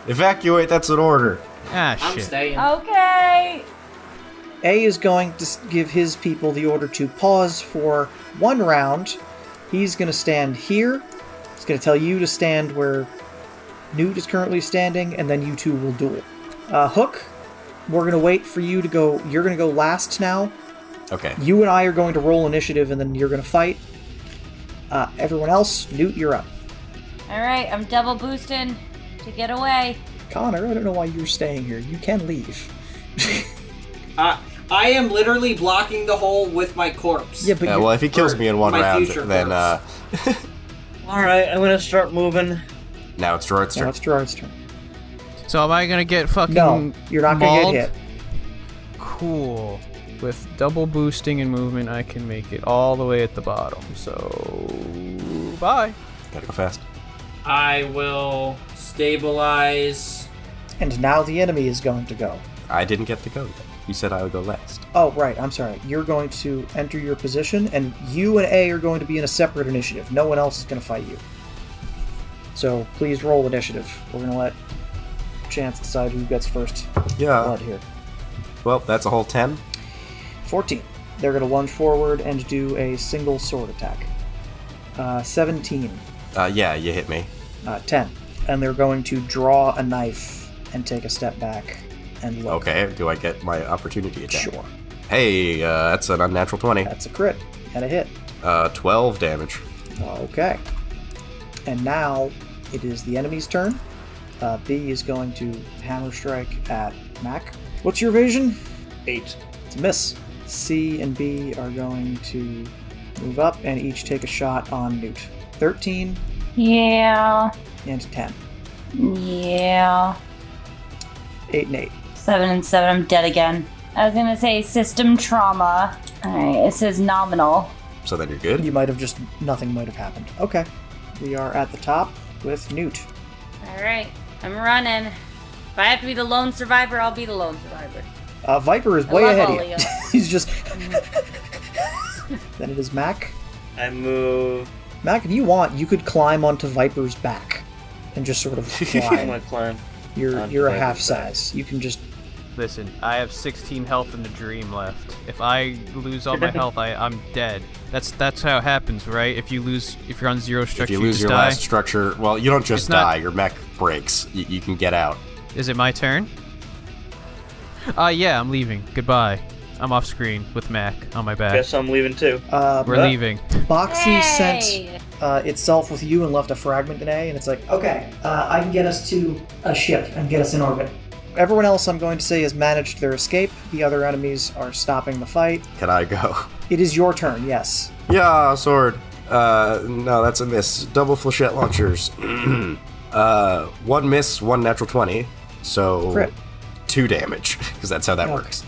Evacuate, that's an order. Ah, shit. I'm staying. Okay. A is going to give his people the order to pause for 1 round. He's going to stand here. He's going to tell you to stand where Newt is currently standing, and then you two will duel. Hook, we're going to wait for you to go. You're going to go last now. Okay. You and I are going to roll initiative, and then you're going to fight. Everyone else, Newt, you're up. All right, I'm double boosting to get away. Connor, I don't know why you're staying here. You can leave. I am literally blocking the hole with my corpse. Yeah, but well, if he kills me in 1 round, then... Alright, I'm going to start moving. Now it's Gerard's turn. So am I gonna get fucking? No, you're not gonna get hit. Cool. With double boosting and movement, I can make it all the way at the bottom. So bye. Gotta go fast. I will stabilize. And now the enemy is going to go. I didn't get to go yet. You said I would go last. Oh, right. I'm sorry. You're going to enter your position, and you and A are going to be in a separate initiative. No one else is going to fight you. So please roll initiative. We're going to let Chance decide who gets first. Yeah. Blood here. Well, that's a whole 10. 14. They're going to lunge forward and do a single sword attack. 17. Yeah, you hit me. 10. And they're going to draw a knife and take a step back and look. Okay, do I get my opportunity attack? Sure. Hey, that's an unnatural 20. That's a crit and a hit. 12 damage. Okay. And now it is the enemy's turn. B is going to hammer strike at Mac. What's your evasion? 8. It's a miss. C and B are going to move up and each take a shot on Newt. 13. Yeah. And 10. Yeah. 8 and 8. 7 and 7. I'm dead again. I was gonna say system trauma. All right, it says nominal. So then you're good. You might have just nothing might have happened. Okay. We are at the top with Newt. All right. I'm running. If I have to be the lone survivor, I'll be the lone survivor. Viper is way ahead of you. He's just. Then it is Mac. I move. Mac, if you want, you could climb onto Viper's back and just sort of climb. You're a half size. You can just... Listen, I have 16 health in the dream left. If I lose all my health, I'm dead. That's how it happens, right? If you lose, if you're on zero structure, you just die. If you lose your last structure, well, you don't just die. Your mech breaks. You can get out. Is it my turn? Yeah, I'm leaving. Goodbye. I'm off screen with Mac on my back. Guess I'm leaving too. We're leaving. Boxy sent itself with you and left a fragment in A, and it's like, okay, I can get us to a ship and get us in orbit. Everyone else, I'm going to say, has managed their escape. The other enemies are stopping the fight. Can I go? It is your turn, yes. Yeah, sword. No, that's a miss. Double flechette launchers. One miss, one natural 20. So, crit. 2 damage, because that's how that works.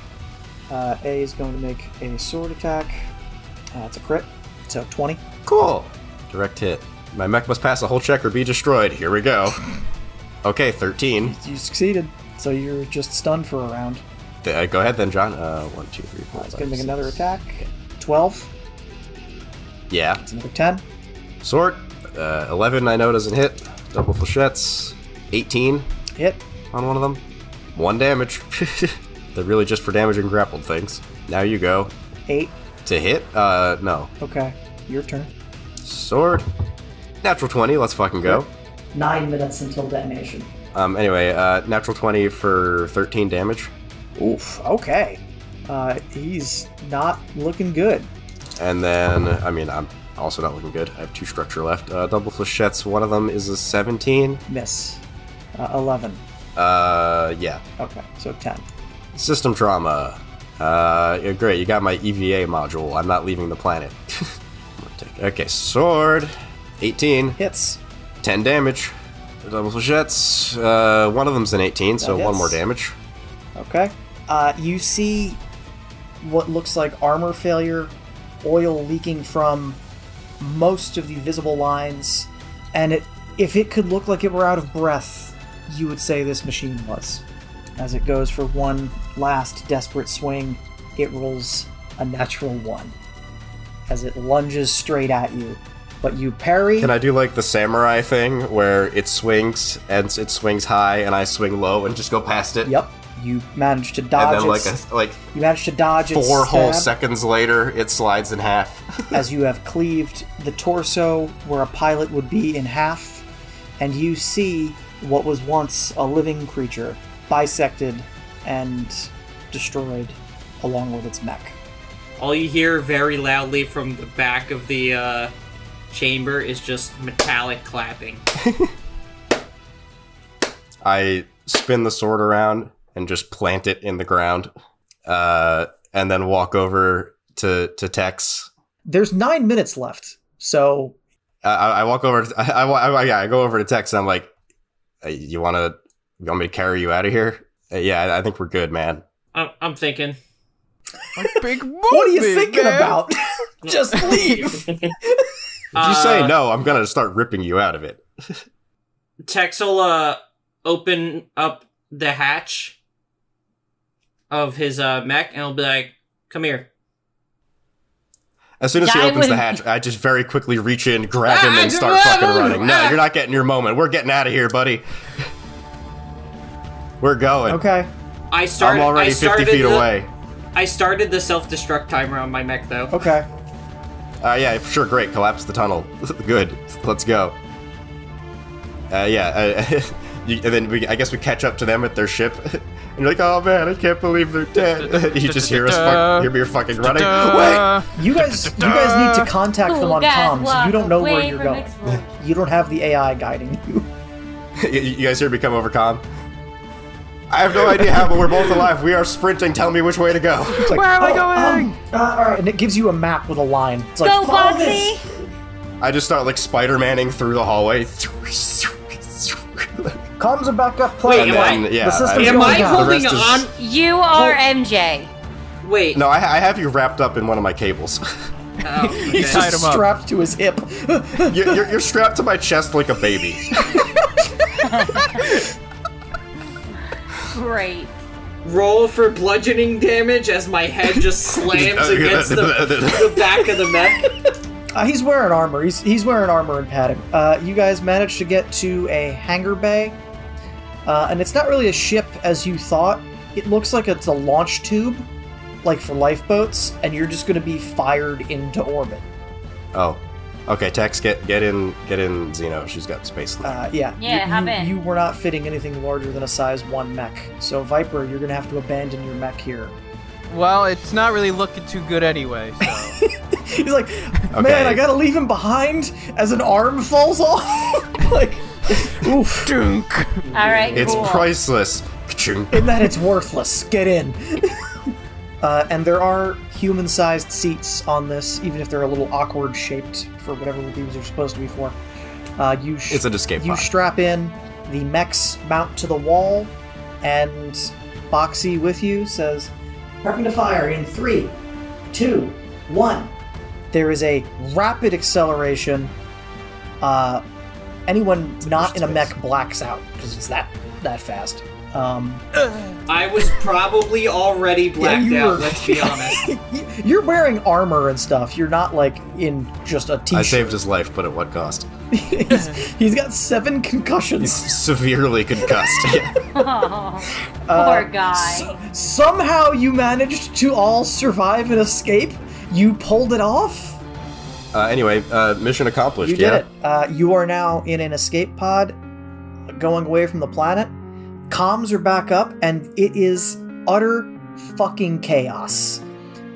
A is going to make a sword attack. It's a crit, so 20. Cool. Direct hit. My mech must pass a whole check or be destroyed. Here we go. Okay, 13. You succeeded, so you're just stunned for a round. Go ahead then, John. 1, 2, 3, 4, 5, it's going to make another attack. 12. Yeah. It's another 10. Sword. 11, I know, doesn't hit. Double flechettes. 18. Hit. On one of them. 1 damage. They're really just for damaging grappled things. Now you go. 8. To hit? No. Okay. Your turn. Sword. Natural 20. Let's fucking go. 9 minutes until detonation. Anyway, natural 20 for 13 damage. Oof. Okay. He's not looking good. And then, I mean, I'm also not looking good. I have 2 structure left. Double flechettes. One of them is a 17. Miss. 11. Yeah. Okay. So 10. System trauma. Great, you got my EVA module. I'm not leaving the planet. Okay, sword. 18. Hits. 10 damage. Double flechettes. One of them's an 18, so 1 more damage. Okay. You see what looks like armor failure, oil leaking from most of the visible lines, and if it could look like it were out of breath, you would say this machine was. As it goes for one last desperate swing, it rolls a natural 1 as it lunges straight at you. But you parry. Can I do like the samurai thing where it swings and it swings high and I swing low and just go past it? Yep. You manage to dodge it. And then you manage to dodge it. 4 whole seconds later, it slides in half. As you have cleaved the torso where a pilot would be in half, and you see what was once a living creature bisected and destroyed along with its mech. All you hear very loudly from the back of the chamber is just metallic clapping. I spin the sword around and just plant it in the ground and then walk over to Tex. There's 9 minutes left, so... I walk over to... I go over to Tex and I'm like, you want to... You want me to carry you out of here? Yeah, I think we're good, man. I'm thinking. A big movie, what are you thinking man? About? Just leave. If you say no, I'm going to start ripping you out of it. Tex will open up the hatch of his mech and he'll be like, come here. As soon as he opens the hatch, I just very quickly reach in, grab him, and start fucking running. No, you're not getting your moment. We're getting out of here, buddy. We're going. Okay. I'm already 50 feet away. I started the self-destruct timer on my mech, though. Okay. Yeah, sure, great. Collapse the tunnel. Good. Let's go. And then I guess we catch up to them at their ship. And you're like, oh man, I can't believe they're dead. And you just hear us fucking running. Wait! You guys need to contact them on comms. You don't know where you're going. You don't have the AI guiding you. You guys hear me come over comm? I have no idea how, but we're both alive. We are sprinting. Tell me which way to go. It's like, where am I going? Alright, and it gives you a map with a line. It's like, go, follow this. I just start like Spider-Manning through the hallway. Comms are back up. Wait, am I holding on? You are MJ. Wait. No, I have you wrapped up in one of my cables. Oh, okay. He's just strapped to his hip. You're strapped to my chest like a baby. Great. Roll for bludgeoning damage as my head just slams against the back of the mech. He's wearing armor. He's wearing armor and padding. You guys managed to get to a hangar bay. And it's not really a ship as you thought. It looks like it's a launch tube, like for lifeboats, and you're just going to be fired into orbit. Oh. Okay, Tex, get in Xeno. She's got space left. You were not fitting anything larger than a size 1 mech. So, Viper, you're going to have to abandon your mech here. Well, it's not really looking too good anyway, so. He's like, man, okay. I got to leave him behind as an arm falls off? Like, oof. Dunk. All right, it's cool. Priceless. In that it's worthless. Get in. And there are human-sized seats on this, even if they're a little awkward-shaped for whatever these are supposed to be for. It's an escape pod. You strap in, the mechs mount to the wall, and Boxy with you says, "Prepping to fire in 3, 2, 1." There is a rapid acceleration. Anyone not in a mech blacks out because it's that fast. I was probably already blacked out, let's be honest. You're wearing armor and stuff. You're not, like, in just a t-shirt. I saved his life, but at what cost? He's got 7 concussions. He's severely concussed. Oh, poor guy. Somehow you managed to all survive and escape. You pulled it off. Anyway, mission accomplished, You did it. You are now in an escape pod going away from the planet. Comms are back up, and it is utter fucking chaos.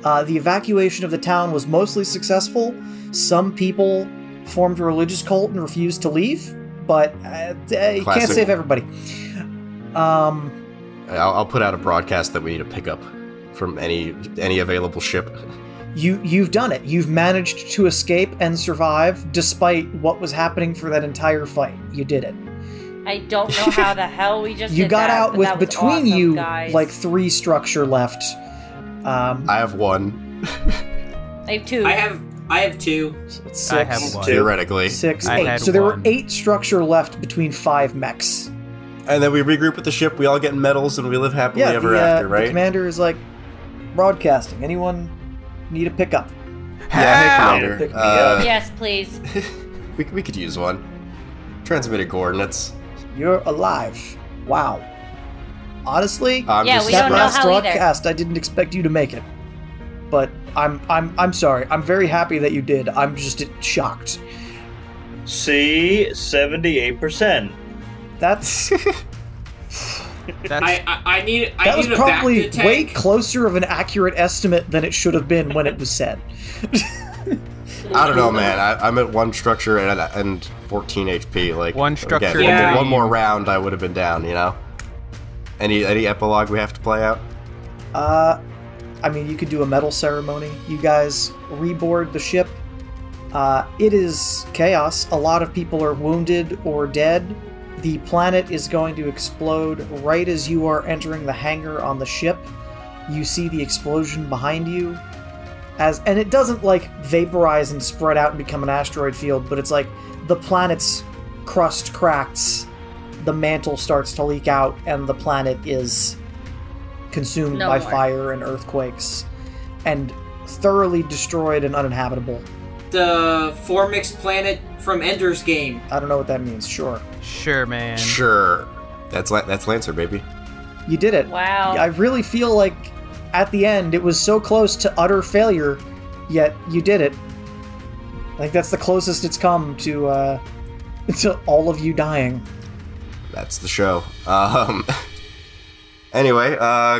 The evacuation of the town was mostly successful. Some people formed a religious cult and refused to leave, but you can't save everybody. I'll put out a broadcast that we need to pick up from any available ship. You've done it. You've managed to escape and survive despite what was happening for that entire fight. You did it. I don't know how the hell we just got out with between awesome, you guys. Like 3 structure left. I have 1. I have 2. I have 2. 6. I have 1. Theoretically. 6. 8. So there were 8 structure left between 5 mechs. And then we regroup with the ship. We all get medals and we live happily ever after, right? The commander is like broadcasting. Anyone need a pickup? Yeah, hey, commander. Yes, please. we could use one. Transmitted coordinates. You're alive. Wow. Honestly, we don't know how either. I didn't expect you to make it, but I'm sorry. I'm very happy that you did. I'm just shocked. See, 78%. That's. I need was probably a way closer of an accurate estimate than it should have been when it was said. I don't know, man. I'm at 1 structure and 14 HP. Like 1 structure. Again, one more round, I would have been down. You know. Any epilogue we have to play out? I mean, you could do a medal ceremony. You guys reboard the ship. It is chaos. A lot of people are wounded or dead. The planet is going to explode right as you are entering the hangar on the ship. You see the explosion behind you. And it doesn't, like, vaporize and spread out and become an asteroid field, but it's like the planet's crust cracks, the mantle starts to leak out, and the planet is consumed by fire and earthquakes, and thoroughly destroyed and uninhabitable. The Formix planet from Ender's Game. I don't know what that means. Sure. Sure, man. Sure. That's Lancer, baby. You did it. Wow. I really feel like at the end it was so close to utter failure, yet you did it. I think that's the closest it's come to all of you dying. That's the show. Anyway,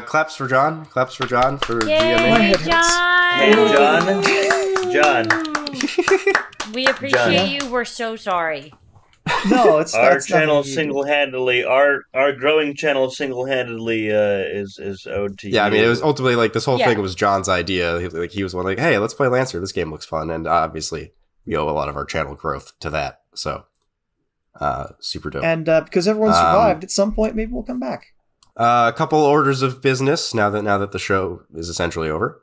claps for John. Claps for John for GMA. John. We appreciate you. We're so sorry. No, it's our channel single-handedly. Our growing channel single-handedly is owed to you. Yeah, I mean, it was ultimately like this whole thing was John's idea. Like he was one like, hey, let's play Lancer. This game looks fun, and obviously we owe a lot of our channel growth to that. So, super dope. And because everyone survived, at some point maybe we'll come back. A couple orders of business now that the show is essentially over.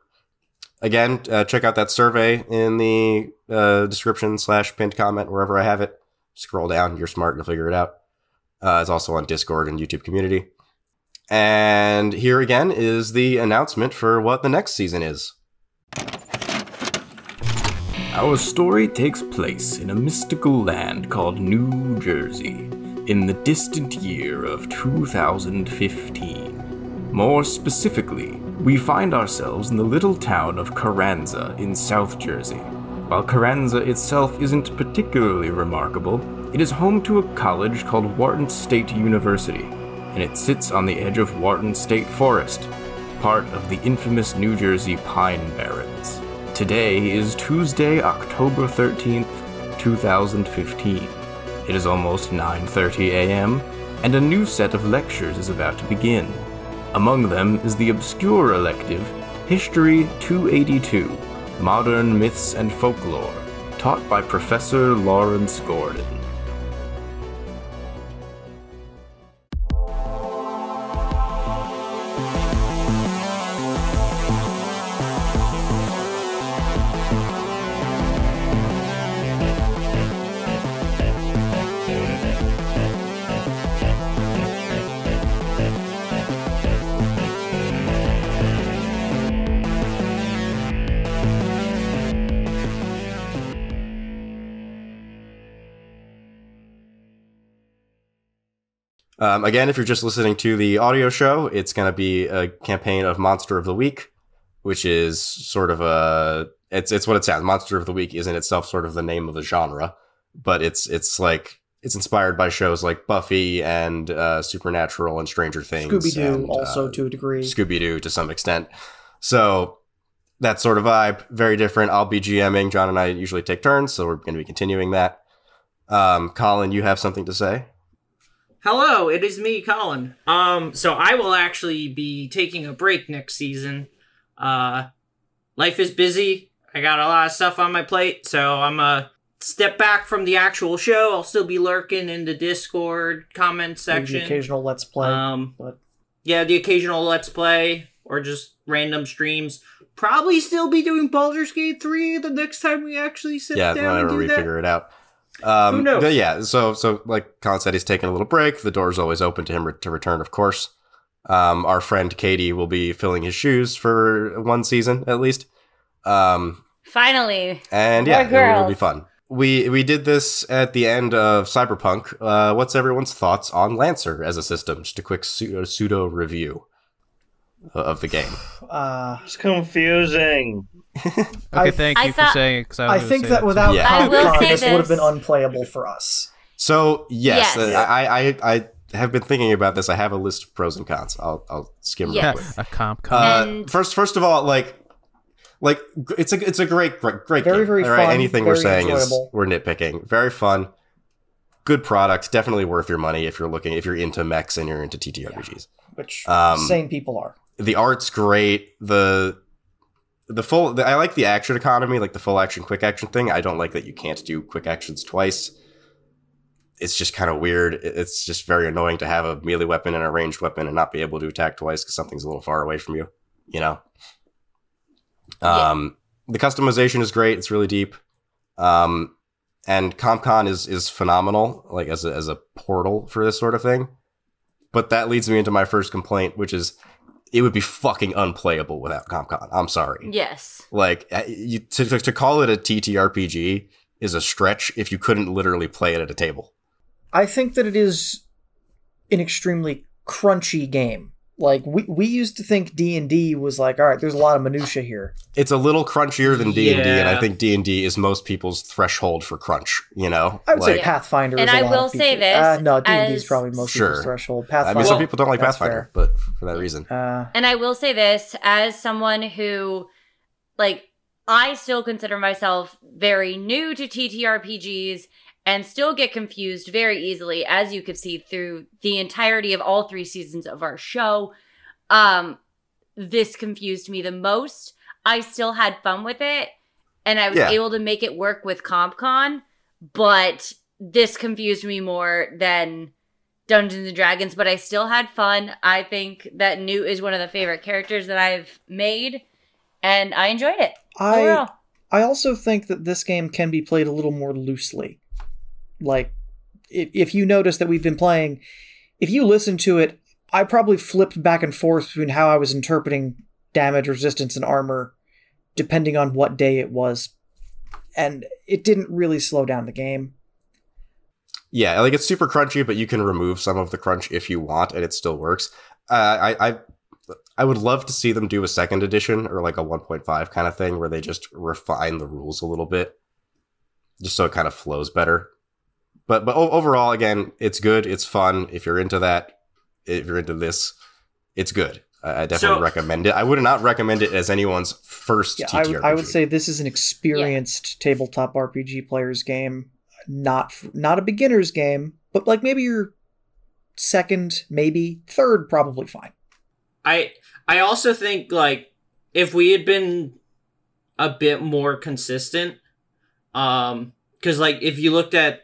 Again, check out that survey in the description/pinned comment, wherever I have it. Scroll down. You're smart. You'll figure it out. It's also on Discord and YouTube community. And here again is the announcement for what the next season is. Our story takes place in a mystical land called New Jersey in the distant year of 2015. More specifically, we find ourselves in the little town of Carranza in South Jersey. While Carranza itself isn't particularly remarkable, it is home to a college called Wharton State University, and it sits on the edge of Wharton State Forest, part of the infamous New Jersey Pine Barrens. Today is Tuesday, October 13th, 2015. It is almost 9:30 a.m., and a new set of lectures is about to begin. Among them is the obscure elective, History 282, Modern Myths and Folklore, taught by Professor Lawrence Gordon. Again, if you're just listening to the audio show, it's going to be a campaign of Monster of the Week, which is sort of a... It's what it sounds. Monster of the Week is in itself sort of the name of the genre, but it's like... It's inspired by shows like Buffy and Supernatural and Stranger Things. Scooby-Doo also to a degree. Scooby-Doo to some extent. So that sort of vibe, very different. I'll be GMing. John and I usually take turns, so we're going to be continuing that. Colin, you have something to say? Hello, it is me, Colin. So I will actually be taking a break next season. Life is busy. I got a lot of stuff on my plate, so I'm a step back from the actual show. I'll still be lurking in the Discord comment section. Maybe the occasional Let's Play. Yeah, the occasional Let's Play or just random streams. Probably still be doing Baldur's Gate 3 the next time we actually sit down and do that. Yeah, figure it out. Who knows? Yeah, so like Colin said, he's taking a little break. The door's always open to him to return, of course. Our friend Katie will be filling his shoes for one season, at least. Finally. And yeah, it'll be fun. We did this at the end of Cyberpunk. What's everyone's thoughts on Lancer as a system? Just a quick pseudo review of the game. It's confusing. Okay, thank you for saying it. I think that without CompCon, this would have been unplayable for us. So yes. I have been thinking about this. I have a list of pros and cons. I'll skim real quick. First of all, like it's a great very game. Very fun. Anything we're saying enjoyable. Is we're nitpicking. Very fun, good product. Definitely worth your money if you're into mechs and you're into TTRPGs, which sane people are. The art's great. I like the action economy, like the full action, quick action thing. I don't like that you can't do quick actions twice. it's just kind of weird. It's just very annoying to have a melee weapon and a ranged weapon and not be able to attack twice because something's a little far away from you, you know? Yeah. The customization is great. It's really deep. And CompCon is phenomenal, like as a portal for this sort of thing. But that leads me into my first complaint, which is it would be fucking unplayable without CompCon. I'm sorry. Yes. Like, to call it a TTRPG is a stretch if you couldn't literally play it at a table. I think that it is an extremely crunchy game. Like, we used to think D&D was like, all right, there's a lot of minutia here. It's a little crunchier than D&D, and I think D&D is most people's threshold for crunch, you know? I would say Pathfinder is a lot of people. And I will say this. No, D&D is probably most people's threshold. Pathfinder, I mean, some people don't like Pathfinder, but for that reason. And I will say this, as someone who, like, I still consider myself very new to TTRPGs and still get confused very easily, as you could see through the entirety of all 3 seasons of our show. This confused me the most. I still had fun with it, and I was able to make it work with CompCon, but this confused me more than Dungeons & Dragons, but I still had fun. I think that Newt is one of the favorite characters that I've made, and I enjoyed it. I also think that this game can be played a little more loosely. Like, if you notice that we've been playing, if you listen to it, I probably flipped back and forth between how I was interpreting damage, resistance, and armor, depending on what day it was. And it didn't really slow down the game. Yeah, like, it's super crunchy, but you can remove some of the crunch if you want, and it still works. I would love to see them do a 2nd edition or like a 1.5 kind of thing where they just refine the rules a little bit, just so it kind of flows better. But overall, again, it's good. It's fun. If you're into that, if you're into this, it's good. I definitely recommend it. I would not recommend it as anyone's first TTRPG. I would say this is an experienced tabletop RPG player's game, not a beginner's game, but like maybe your 2nd, maybe 3rd, probably fine. I also think, like, if we had been a bit more consistent, because, like, if you looked at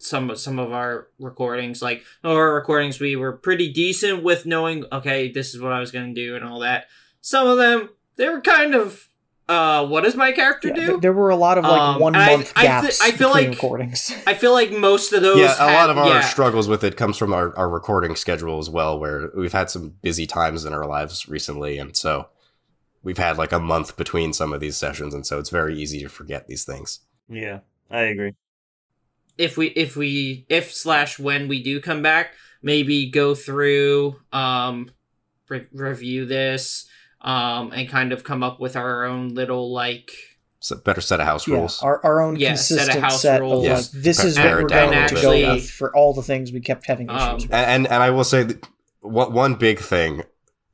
some of our recordings, like, of our recordings, we were pretty decent with knowing, okay, this is what I was going to do and all that. Some of them, they were kind of, what does my character do? There were a lot of, like, 1 month gaps between recordings. I feel like most of those... Yeah, a lot of our struggles with it comes from our recording schedule as well, where we've had some busy times in our lives recently, and so we've had, like, a month between some of these sessions, and so it's very easy to forget these things. Yeah, I agree. If/when we do come back, maybe go through, review this, and kind of come up with our own little, like... So better set of house rules. Our own consistent set of house rules. Like, this is what we're going to go with for all the things we kept having issues with. And I will say, one big thing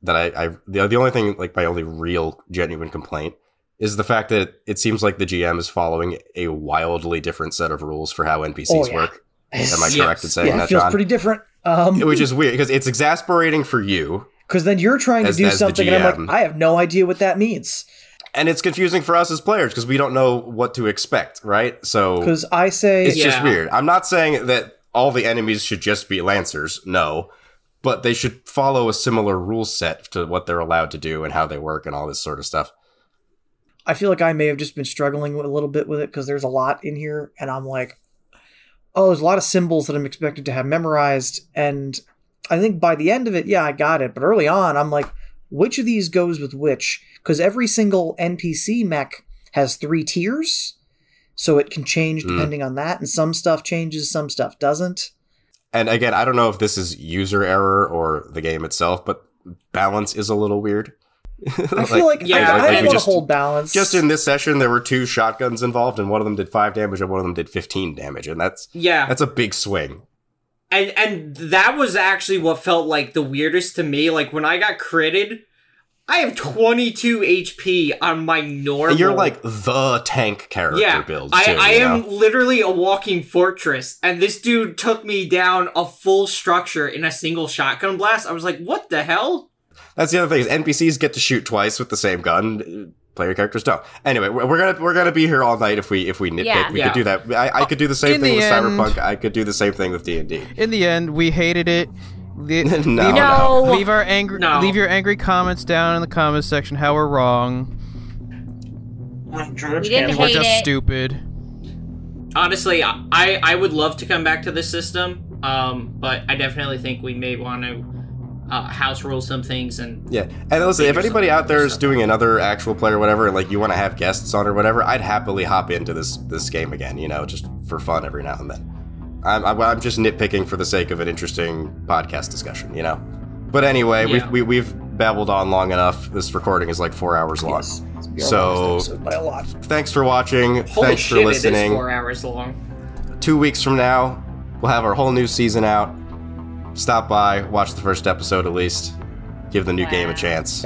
that the only thing, like, my only real genuine complaint is the fact that it seems like the GM is following a wildly different set of rules for how NPCs work. Am I correct in saying that, John? It feels pretty different. Which is weird, because it's exasperating for you. Because then you're trying to do something, and I'm like, I have no idea what that means. And it's confusing for us as players, because we don't know what to expect, right? So because I say... It's just weird. I'm not saying that all the enemies should just be Lancers, no. But they should follow a similar rule set to what they're allowed to do and how they work and all this sort of stuff. I feel like I may have just been struggling a little bit with it because there's a lot in here, and I'm like, oh, there's a lot of symbols that I'm expected to have memorized, and I think by the end of it, yeah, I got it, but early on, I'm like, which of these goes with which? Because every single NPC mech has 3 tiers, so it can change depending on that, and some stuff changes, some stuff doesn't. And again, I don't know if this is user error or the game itself, but balance is a little weird. I feel like I don't want to hold balance. Just in this session, there were 2 shotguns involved, and one of them did 5 damage, and one of them did 15 damage, and that's a big swing. And that was actually what felt like the weirdest to me. Like, when I got critted, I have 22 HP on my normal. You're like the tank character build. I am literally a walking fortress, and this dude took me down a full structure in a single shotgun blast. I was like, what the hell? That's the other thing, is NPCs get to shoot twice with the same gun. Play your character's dog. Anyway, we're gonna be here all night if we nitpick. Yeah. We could do that. I could do the same thing with Cyberpunk. I could do the same thing with D&D. In the end, we hated it. Leave your angry comments down in the comments section. How we're wrong. We're just stupid. Honestly, I would love to come back to this system, but I definitely think we may want to. House rule some things and yeah. And listen, if anybody out there is doing another actual play or whatever, and like you want to have guests on or whatever, I'd happily hop into this game again, you know, just for fun every now and then. I'm just nitpicking for the sake of an interesting podcast discussion, you know. But anyway, yeah. we've babbled on long enough. This recording is like 4 hours long, yes. So by a lot. Thanks for watching. Holy thanks shit, for listening. It is 4 hours long. 2 weeks from now, we'll have our whole new season out. Stop by, watch the first episode at least, give the new game a chance,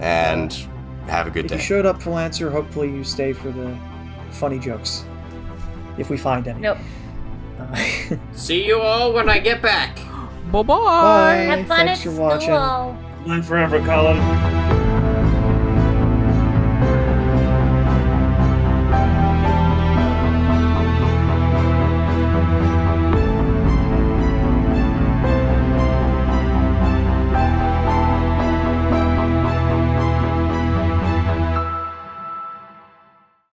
and have a good day. If you showed up for Lancer, hopefully you stay for the funny jokes, if we find any. Nope. See you all when I get back. Bye-bye. Have fun. Thanks for watching. Live forever, Colin.